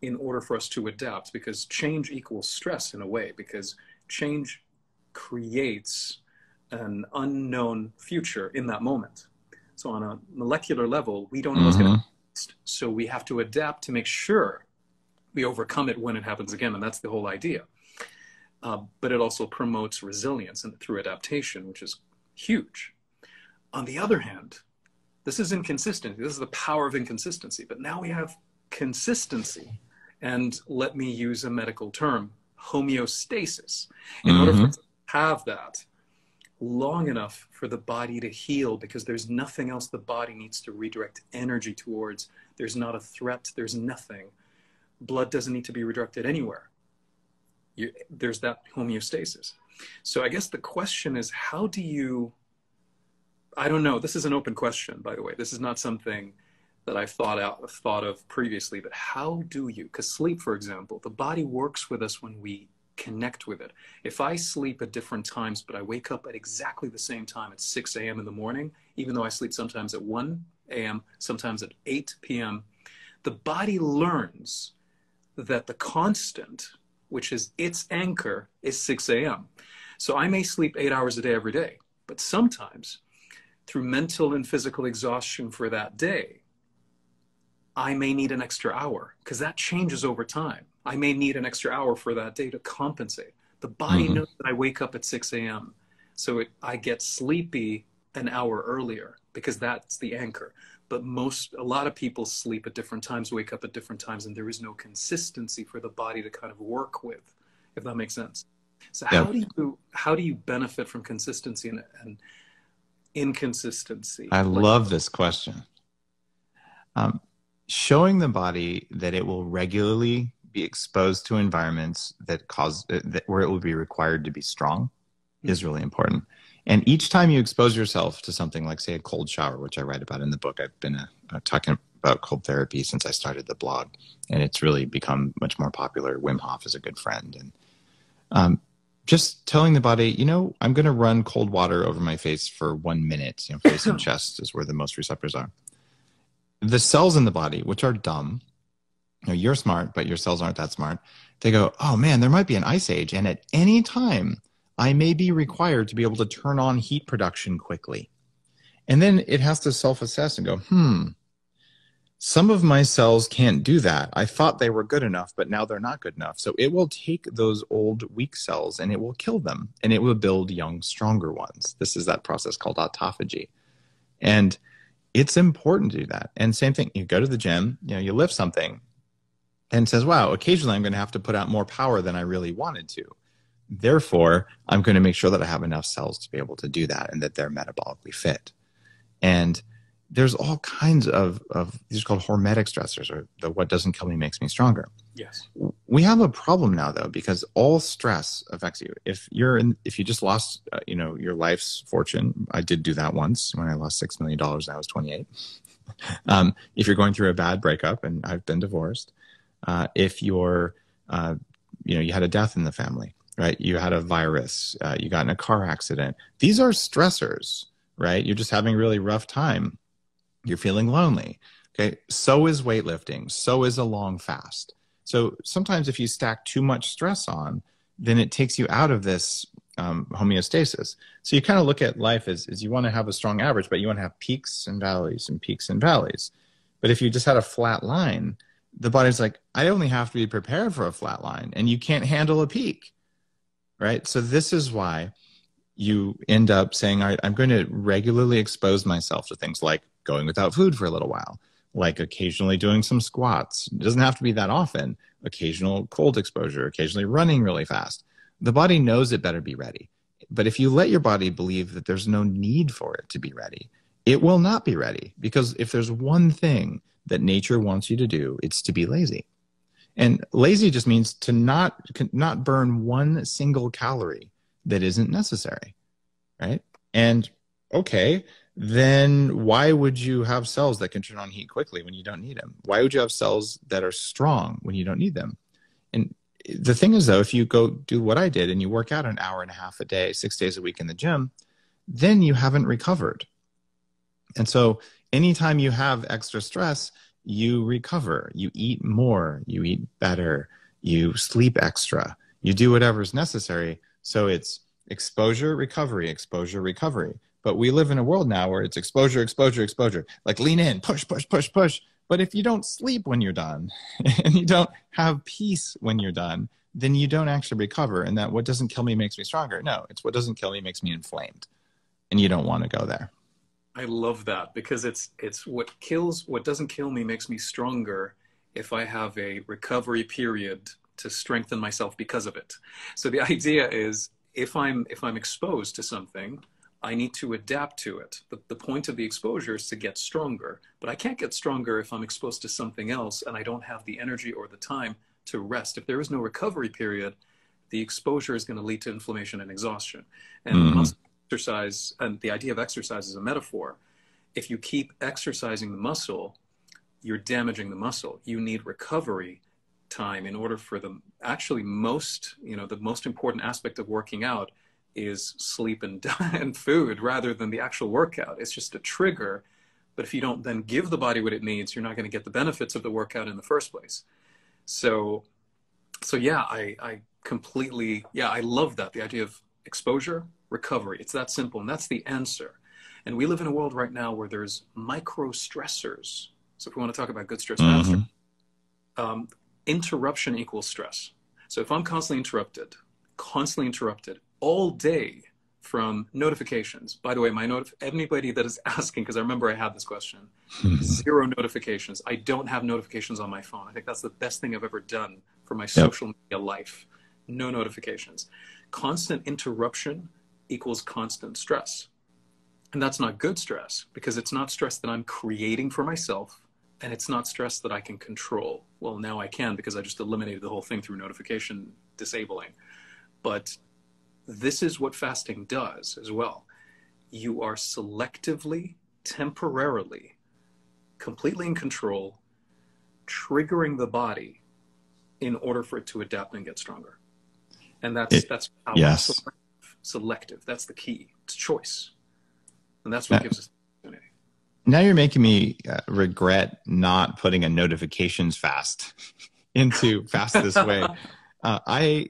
in order for us to adapt, because change equals stress in a way, because change creates an unknown future in that moment. So on a molecular level, we don't know what's going to happen. So we have to adapt to make sure we overcome it when it happens again. And that's the whole idea. Uh, but it also promotes resilience and through adaptation, which is huge. On the other hand, this is inconsistency. This is the power of inconsistency. But now we have consistency. And let me use a medical term, homeostasis. In mm-hmm. order for us to have that, long enough for the body to heal, because there's nothing else the body needs to redirect energy towards. There's not a threat. There's nothing. Blood doesn't need to be redirected anywhere. You, there's that homeostasis. So I guess the question is, how do you, I don't know, this is an open question, by the way. This is not something that I've thought out, thought of previously, but how do you, because sleep, for example, the body works with us when we connect with it. If I sleep at different times, but I wake up at exactly the same time at six A M in the morning, even though I sleep sometimes at one A M, sometimes at eight P M, the body learns that the constant, which is its anchor, is six A M So I may sleep eight hours a day every day, but sometimes through mental and physical exhaustion for that day, I may need an extra hour because that changes over time. I may need an extra hour for that day to compensate. The body mm-hmm. knows that I wake up at six a m So it, I get sleepy an hour earlier because that's the anchor. But most, a lot of people sleep at different times, wake up at different times, and there is no consistency for the body to kind of work with, if that makes sense. So yeah. how do you, how do you benefit from consistency and, and inconsistency? I like, love this question. Um, showing the body that it will regularly be exposed to environments that cause that where it will be required to be strong mm-hmm. is really important. And each time you expose yourself to something like, say, a cold shower, which I write about in the book, I've been uh, uh, talking about cold therapy since I started the blog, and it's really become much more popular. Wim Hof is a good friend. And um, just telling the body, you know, I'm going to run cold water over my face for one minute. You know, face and chest is where the most receptors are. The cells in the body, which are dumb, you know, you're smart, but your cells aren't that smart. They go, oh, man, there might be an ice age. And at any time, I may be required to be able to turn on heat production quickly. And then it has to self-assess and go, hmm, some of my cells can't do that. I thought they were good enough, but now they're not good enough. So it will take those old weak cells and it will kill them and it will build young, stronger ones. This is that process called autophagy. And it's important to do that. And same thing, you go to the gym, you know, you lift something and says, wow, occasionally I'm going to have to put out more power than I really wanted to. Therefore, I'm going to make sure that I have enough cells to be able to do that and that they're metabolically fit. And there's all kinds of, of these are called hormetic stressors, or the what doesn't kill me makes me stronger. Yes. We have a problem now, though, because all stress affects you. If you're in, if you just lost, uh, you know, your life's fortune, I did do that once when I lost six million dollars and I was twenty-eight. um, if you're going through a bad breakup, and I've been divorced, uh, if you're, uh, you know, you had a death in the family. Right? You had a virus, uh, you got in a car accident. These are stressors, right? You're just having a really rough time. You're feeling lonely. Okay. So is weightlifting. So is a long fast. So sometimes if you stack too much stress on, then it takes you out of this um, homeostasis. So you kind of look at life as, as you want to have a strong average, but you want to have peaks and valleys and peaks and valleys. But if you just had a flat line, the body's like, I only have to be prepared for a flat line, and you can't handle a peak. Right. So this is why you end up saying, all right, I'm going to regularly expose myself to things like going without food for a little while, like occasionally doing some squats. It doesn't have to be that often. Occasional cold exposure, occasionally running really fast. The body knows it better be ready. But if you let your body believe that there's no need for it to be ready, it will not be ready. Because if there's one thing that nature wants you to do, it's to be lazy. And lazy just means to not, not burn one single calorie that isn't necessary, right? And okay, then why would you have cells that can turn on heat quickly when you don't need them? Why would you have cells that are strong when you don't need them? And the thing is, though, if you go do what I did and you work out an hour and a half a day, six days a week in the gym, then you haven't recovered. And so anytime you have extra stress, you recover, you eat more, you eat better, you sleep extra, you do whatever's necessary. So it's exposure, recovery, exposure, recovery. But we live in a world now where it's exposure, exposure, exposure, like lean in, push, push, push, push. But if you don't sleep when you're done and you don't have peace when you're done, then you don't actually recover. And that what doesn't kill me makes me stronger. No, it's what doesn't kill me makes me inflamed. And you don't want to go there. I love that, because it's it's what kills, what doesn't kill me makes me stronger if I have a recovery period to strengthen myself because of it. So the idea is if I'm if I'm exposed to something, I need to adapt to it. The, the point of the exposure is to get stronger, but I can't get stronger if I'm exposed to something else and I don't have the energy or the time to rest. If there is no recovery period, the exposure is going to lead to inflammation and exhaustion. And mm-hmm. muscle exercise, and the idea of exercise is a metaphor. If you keep exercising the muscle, you're damaging the muscle. You need recovery time in order for the actually most, you know, the most important aspect of working out is sleep and and food rather than the actual workout. It's just a trigger. But if you don't then give the body what it needs, you're not going to get the benefits of the workout in the first place. So, so yeah, I, I completely, yeah, I love that. The idea of exposure, recovery. It's that simple, and that's the answer. And we live in a world right now where there's micro stressors. So if we want to talk about good stress master, mm-hmm. um, interruption equals stress. So if I'm constantly interrupted, constantly interrupted all day from notifications, by the way, my notif- anybody that is asking, because I remember I had this question, zero notifications. I don't have notifications on my phone. I think that's the best thing I've ever done for my yep. social media life. No notifications. Constant interruption equals constant stress. And that's not good stress, because it's not stress that I'm creating for myself, and it's not stress that I can control. Well, now I can, because I just eliminated the whole thing through notification disabling. But this is what fasting does as well. You are selectively, temporarily, completely in control, triggering the body in order for it to adapt and get stronger. And that's it, that's how yes. selective, selective. That's the key. It's choice. And that's what now, gives us the opportunity. Now you're making me uh, regret not putting a notifications fast into Fast This Way. Uh, I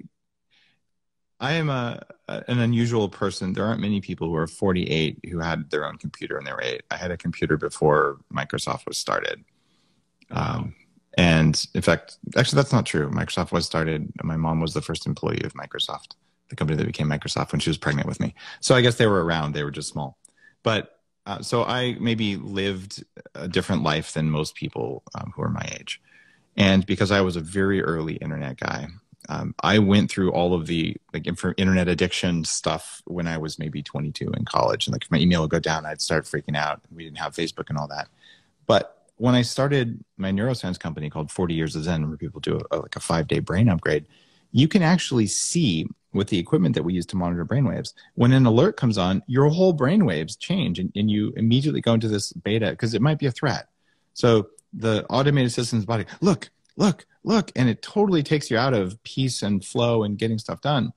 I am a, a an unusual person. There aren't many people who are forty-eight who had their own computer when they were eight. I had a computer before Microsoft was started. Um, and in fact, actually, that's not true. Microsoft was started. My mom was the first employee of Microsoft, the company that became Microsoft, when she was pregnant with me. So I guess they were around. They were just small. But uh, so I maybe lived a different life than most people um, who are my age. And because I was a very early internet guy, um, I went through all of the like inf- internet addiction stuff when I was maybe twenty-two in college. And like if my email would go down, I'd start freaking out. We didn't have Facebook and all that. But when I started my neuroscience company called forty years of Zen, where people do a, like a five-day brain upgrade, you can actually see with the equipment that we use to monitor brainwaves, when an alert comes on, your whole brainwaves change and, and you immediately go into this beta because it might be a threat. So the automated system's body, look, look, look, and it totally takes you out of peace and flow and getting stuff done.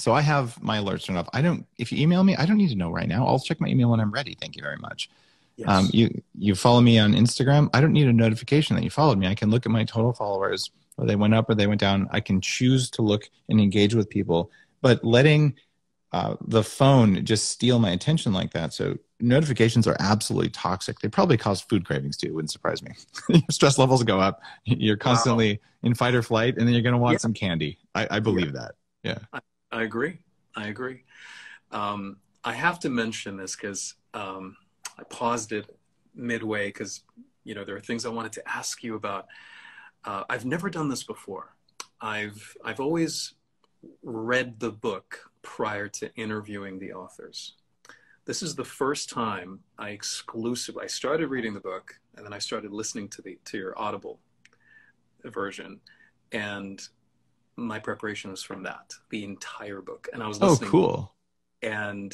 So I have my alerts turned off. I don't, if you email me, I don't need to know right now. I'll check my email when I'm ready. Thank you very much. Yes. Um, you, you follow me on Instagram. I don't need a notification that you followed me. I can look at my total followers, or they went up or they went down. I can choose to look and engage with people, but letting uh, the phone just steal my attention like that. So notifications are absolutely toxic. They probably cause food cravings too. It wouldn't surprise me. Stress levels go up. You're constantly wow. in fight or flight, and then you're going to want yeah. some candy. I, I believe yeah. that. Yeah, I, I agree. I agree. Um, I have to mention this because um, I paused it midway because, you know, there are things I wanted to ask you about. Uh, I've never done this before. I've I've always read the book prior to interviewing the authors. This is the first time I exclusively, I started reading the book and then I started listening to the to your Audible version, and my preparation was from that, the entire book. And I was listening. Oh, cool. And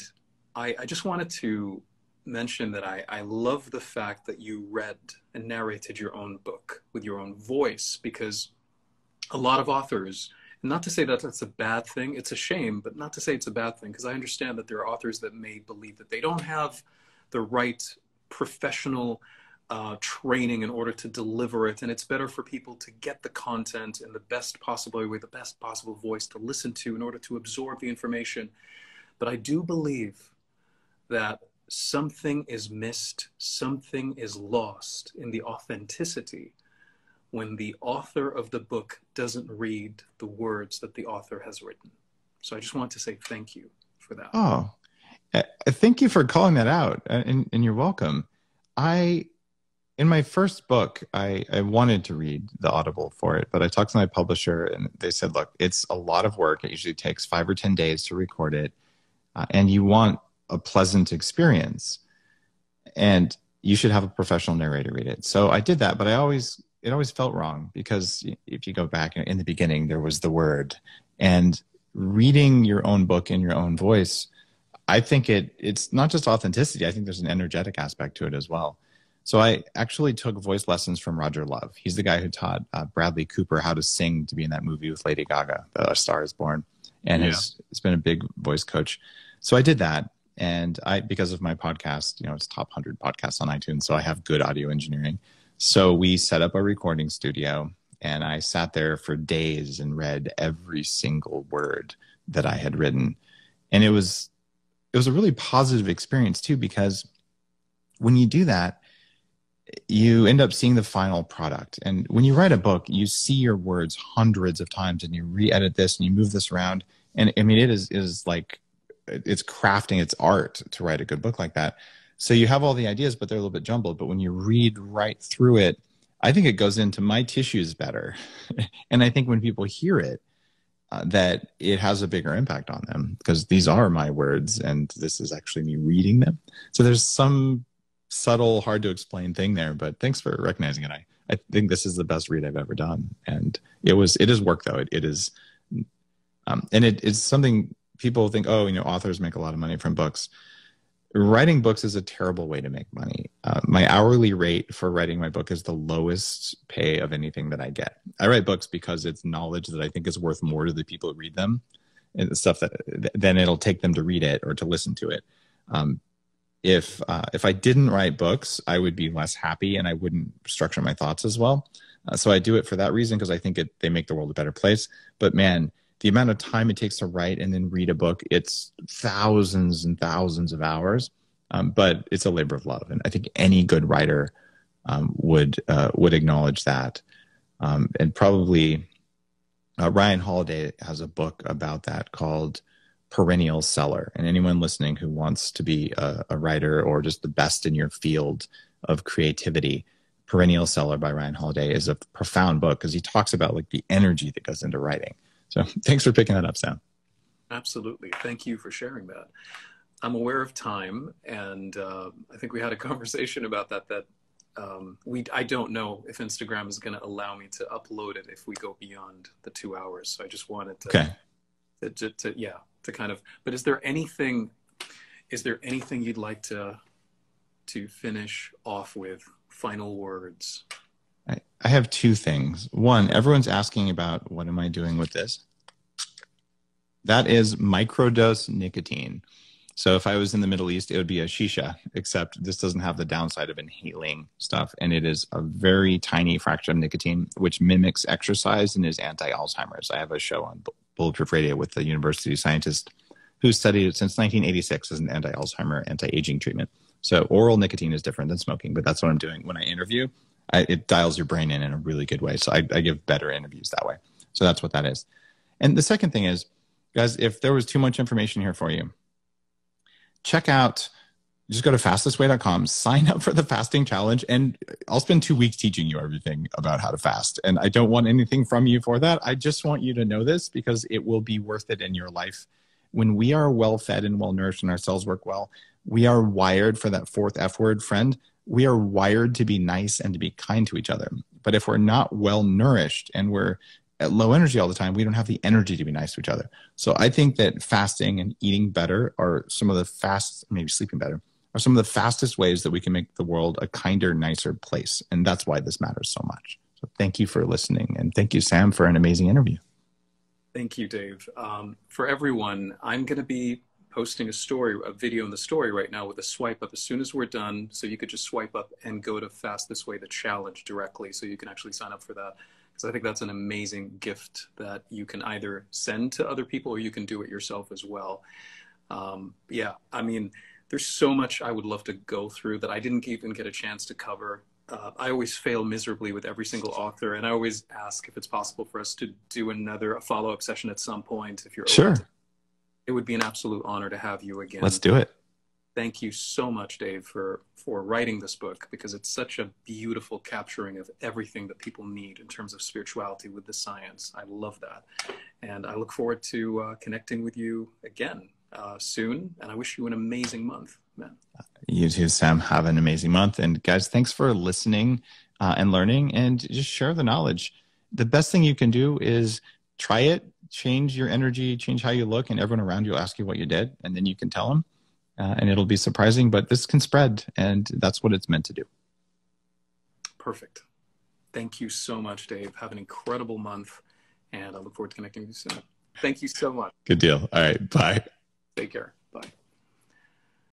I, I just wanted to mention that I, I love the fact that you read and narrated your own book with your own voice, because a lot of authors, not to say that that's a bad thing, it's a shame, but not to say it's a bad thing, because I understand that there are authors that may believe that they don't have the right professional uh, training in order to deliver it, and it's better for people to get the content in the best possible way, with the best possible voice to listen to in order to absorb the information. But I do believe that something is missed, something is lost in the authenticity when the author of the book doesn't read the words that the author has written. So I just want to say thank you for that. Oh, uh, thank you for calling that out, and, and you're welcome. I, in my first book, I, I wanted to read the Audible for it, but I talked to my publisher and they said, look, it's a lot of work. It usually takes five or ten days to record it, uh, and you want a pleasant experience, and you should have a professional narrator read it. So I did that, but I always, it always felt wrong, because if you go back in the beginning, there was the word, and reading your own book in your own voice, I think it, it's not just authenticity. I think there's an energetic aspect to it as well. So I actually took voice lessons from Roger Love. He's the guy who taught uh, Bradley Cooper how to sing to be in that movie with Lady Gaga, The Star Is Born. And yeah. has, has been a big voice coach. So I did that. And I, because of my podcast, you know, it's top one hundred podcasts on iTunes, so I have good audio engineering. So we set up a recording studio, and I sat there for days and read every single word that I had written. And it was, it was a really positive experience too, because when you do that, you end up seeing the final product. And when you write a book, you see your words hundreds of times, and you re-edit this and you move this around. And I mean, it is, it is like, it's crafting, it's art to write a good book like that. So you have all the ideas, but they're a little bit jumbled. But when you read right through it, I think it goes into my tissues better. And I think when people hear it, uh, that it has a bigger impact on them, because these are my words and this is actually me reading them. So there's some subtle, hard to explain thing there, but thanks for recognizing it. I, I think this is the best read I've ever done. And it was, it is work though. It, it is, um, and it, it's something people think, oh, you know, authors make a lot of money from books. Writing books is a terrible way to make money. Uh, my hourly rate for writing my book is the lowest pay of anything that I get. I write books because it's knowledge that I think is worth more to the people who read them, and the stuff that then it'll take them to read it or to listen to it. Um, If uh, if I didn't write books, I would be less happy and I wouldn't structure my thoughts as well. Uh, so I do it for that reason, because I think it, they make the world a better place. But man, the amount of time it takes to write and then read a book, it's thousands and thousands of hours. Um, but it's a labor of love. And I think any good writer um, would uh, would acknowledge that. Um, and probably uh, Ryan Holiday has a book about that called Perennial Seller. And anyone listening who wants to be a, a writer or just the best in your field of creativity, Perennial Seller by Ryan Holiday is a profound book, because he talks about like the energy that goes into writing. So thanks for picking that up, Sam. Absolutely. Thank you for sharing that. I'm aware of time, and uh, I think we had a conversation about that, that um, we, I don't know if Instagram is going to allow me to upload it if we go beyond the two hours. So I just wanted to, okay. to, to, to yeah. to kind of, but is there anything, is there anything you'd like to, to finish off with, final words? I, I have two things. One, everyone's asking about what am I doing with this? That is microdose nicotine. So if I was in the Middle East, it would be a shisha, except this doesn't have the downside of inhaling stuff. And it is a very tiny fraction of nicotine, which mimics exercise and is anti-Alzheimer's. I have a show on Bulletproof Radio with the university scientist who studied it since nineteen eighty-six as an anti-Alzheimer, anti-aging treatment. So oral nicotine is different than smoking, but that's what I'm doing. When I interview, I, it dials your brain in in a really good way. So I, I give better interviews that way. So that's what that is. And the second thing is, guys, if there was too much information here for you, check out, just go to fast this way dot com, sign up for the fasting challenge, and I'll spend two weeks teaching you everything about how to fast. And I don't want anything from you for that. I just want you to know this, because it will be worth it in your life. When we are well-fed and well-nourished and our cells work well, we are wired for that fourth F word, friend. We are wired to be nice and to be kind to each other. But if we're not well-nourished and we're at low energy all the time, we don't have the energy to be nice to each other. So I think that fasting and eating better are some of the fast, maybe sleeping better, are some of the fastest ways that we can make the world a kinder, nicer place. And that's why this matters so much. So thank you for listening. And thank you, Sam, for an amazing interview. Thank you, Dave. Um, for everyone, I'm going to be posting a story, a video in the story right now with a swipe up as soon as we're done. So you could just swipe up and go to Fast This Way, the challenge directly. So you can actually sign up for that. Because I think that's an amazing gift that you can either send to other people or you can do it yourself as well. Um, yeah, I mean, there's so much I would love to go through that I didn't even get a chance to cover. Uh, I always fail miserably with every single author, and I always ask if it's possible for us to do another a follow-up session at some point. If you're sure, open. It would be an absolute honor to have you again. Let's do it. Thank you so much, Dave, for for writing this book, because it's such a beautiful capturing of everything that people need in terms of spirituality with the science. I love that, and I look forward to uh, connecting with you again. Uh, soon. And I wish you an amazing month, man. You too, Sam. Have an amazing month. And guys, thanks for listening uh, and learning, and just share the knowledge. The best thing you can do is try it, change your energy, change how you look, and everyone around you will ask you what you did. And then you can tell them, uh, and it'll be surprising, but this can spread, and that's what it's meant to do. Perfect. Thank you so much, Dave. Have an incredible month, and I look forward to connecting with you soon. Thank you so much. Good deal. All right. Bye. Take care.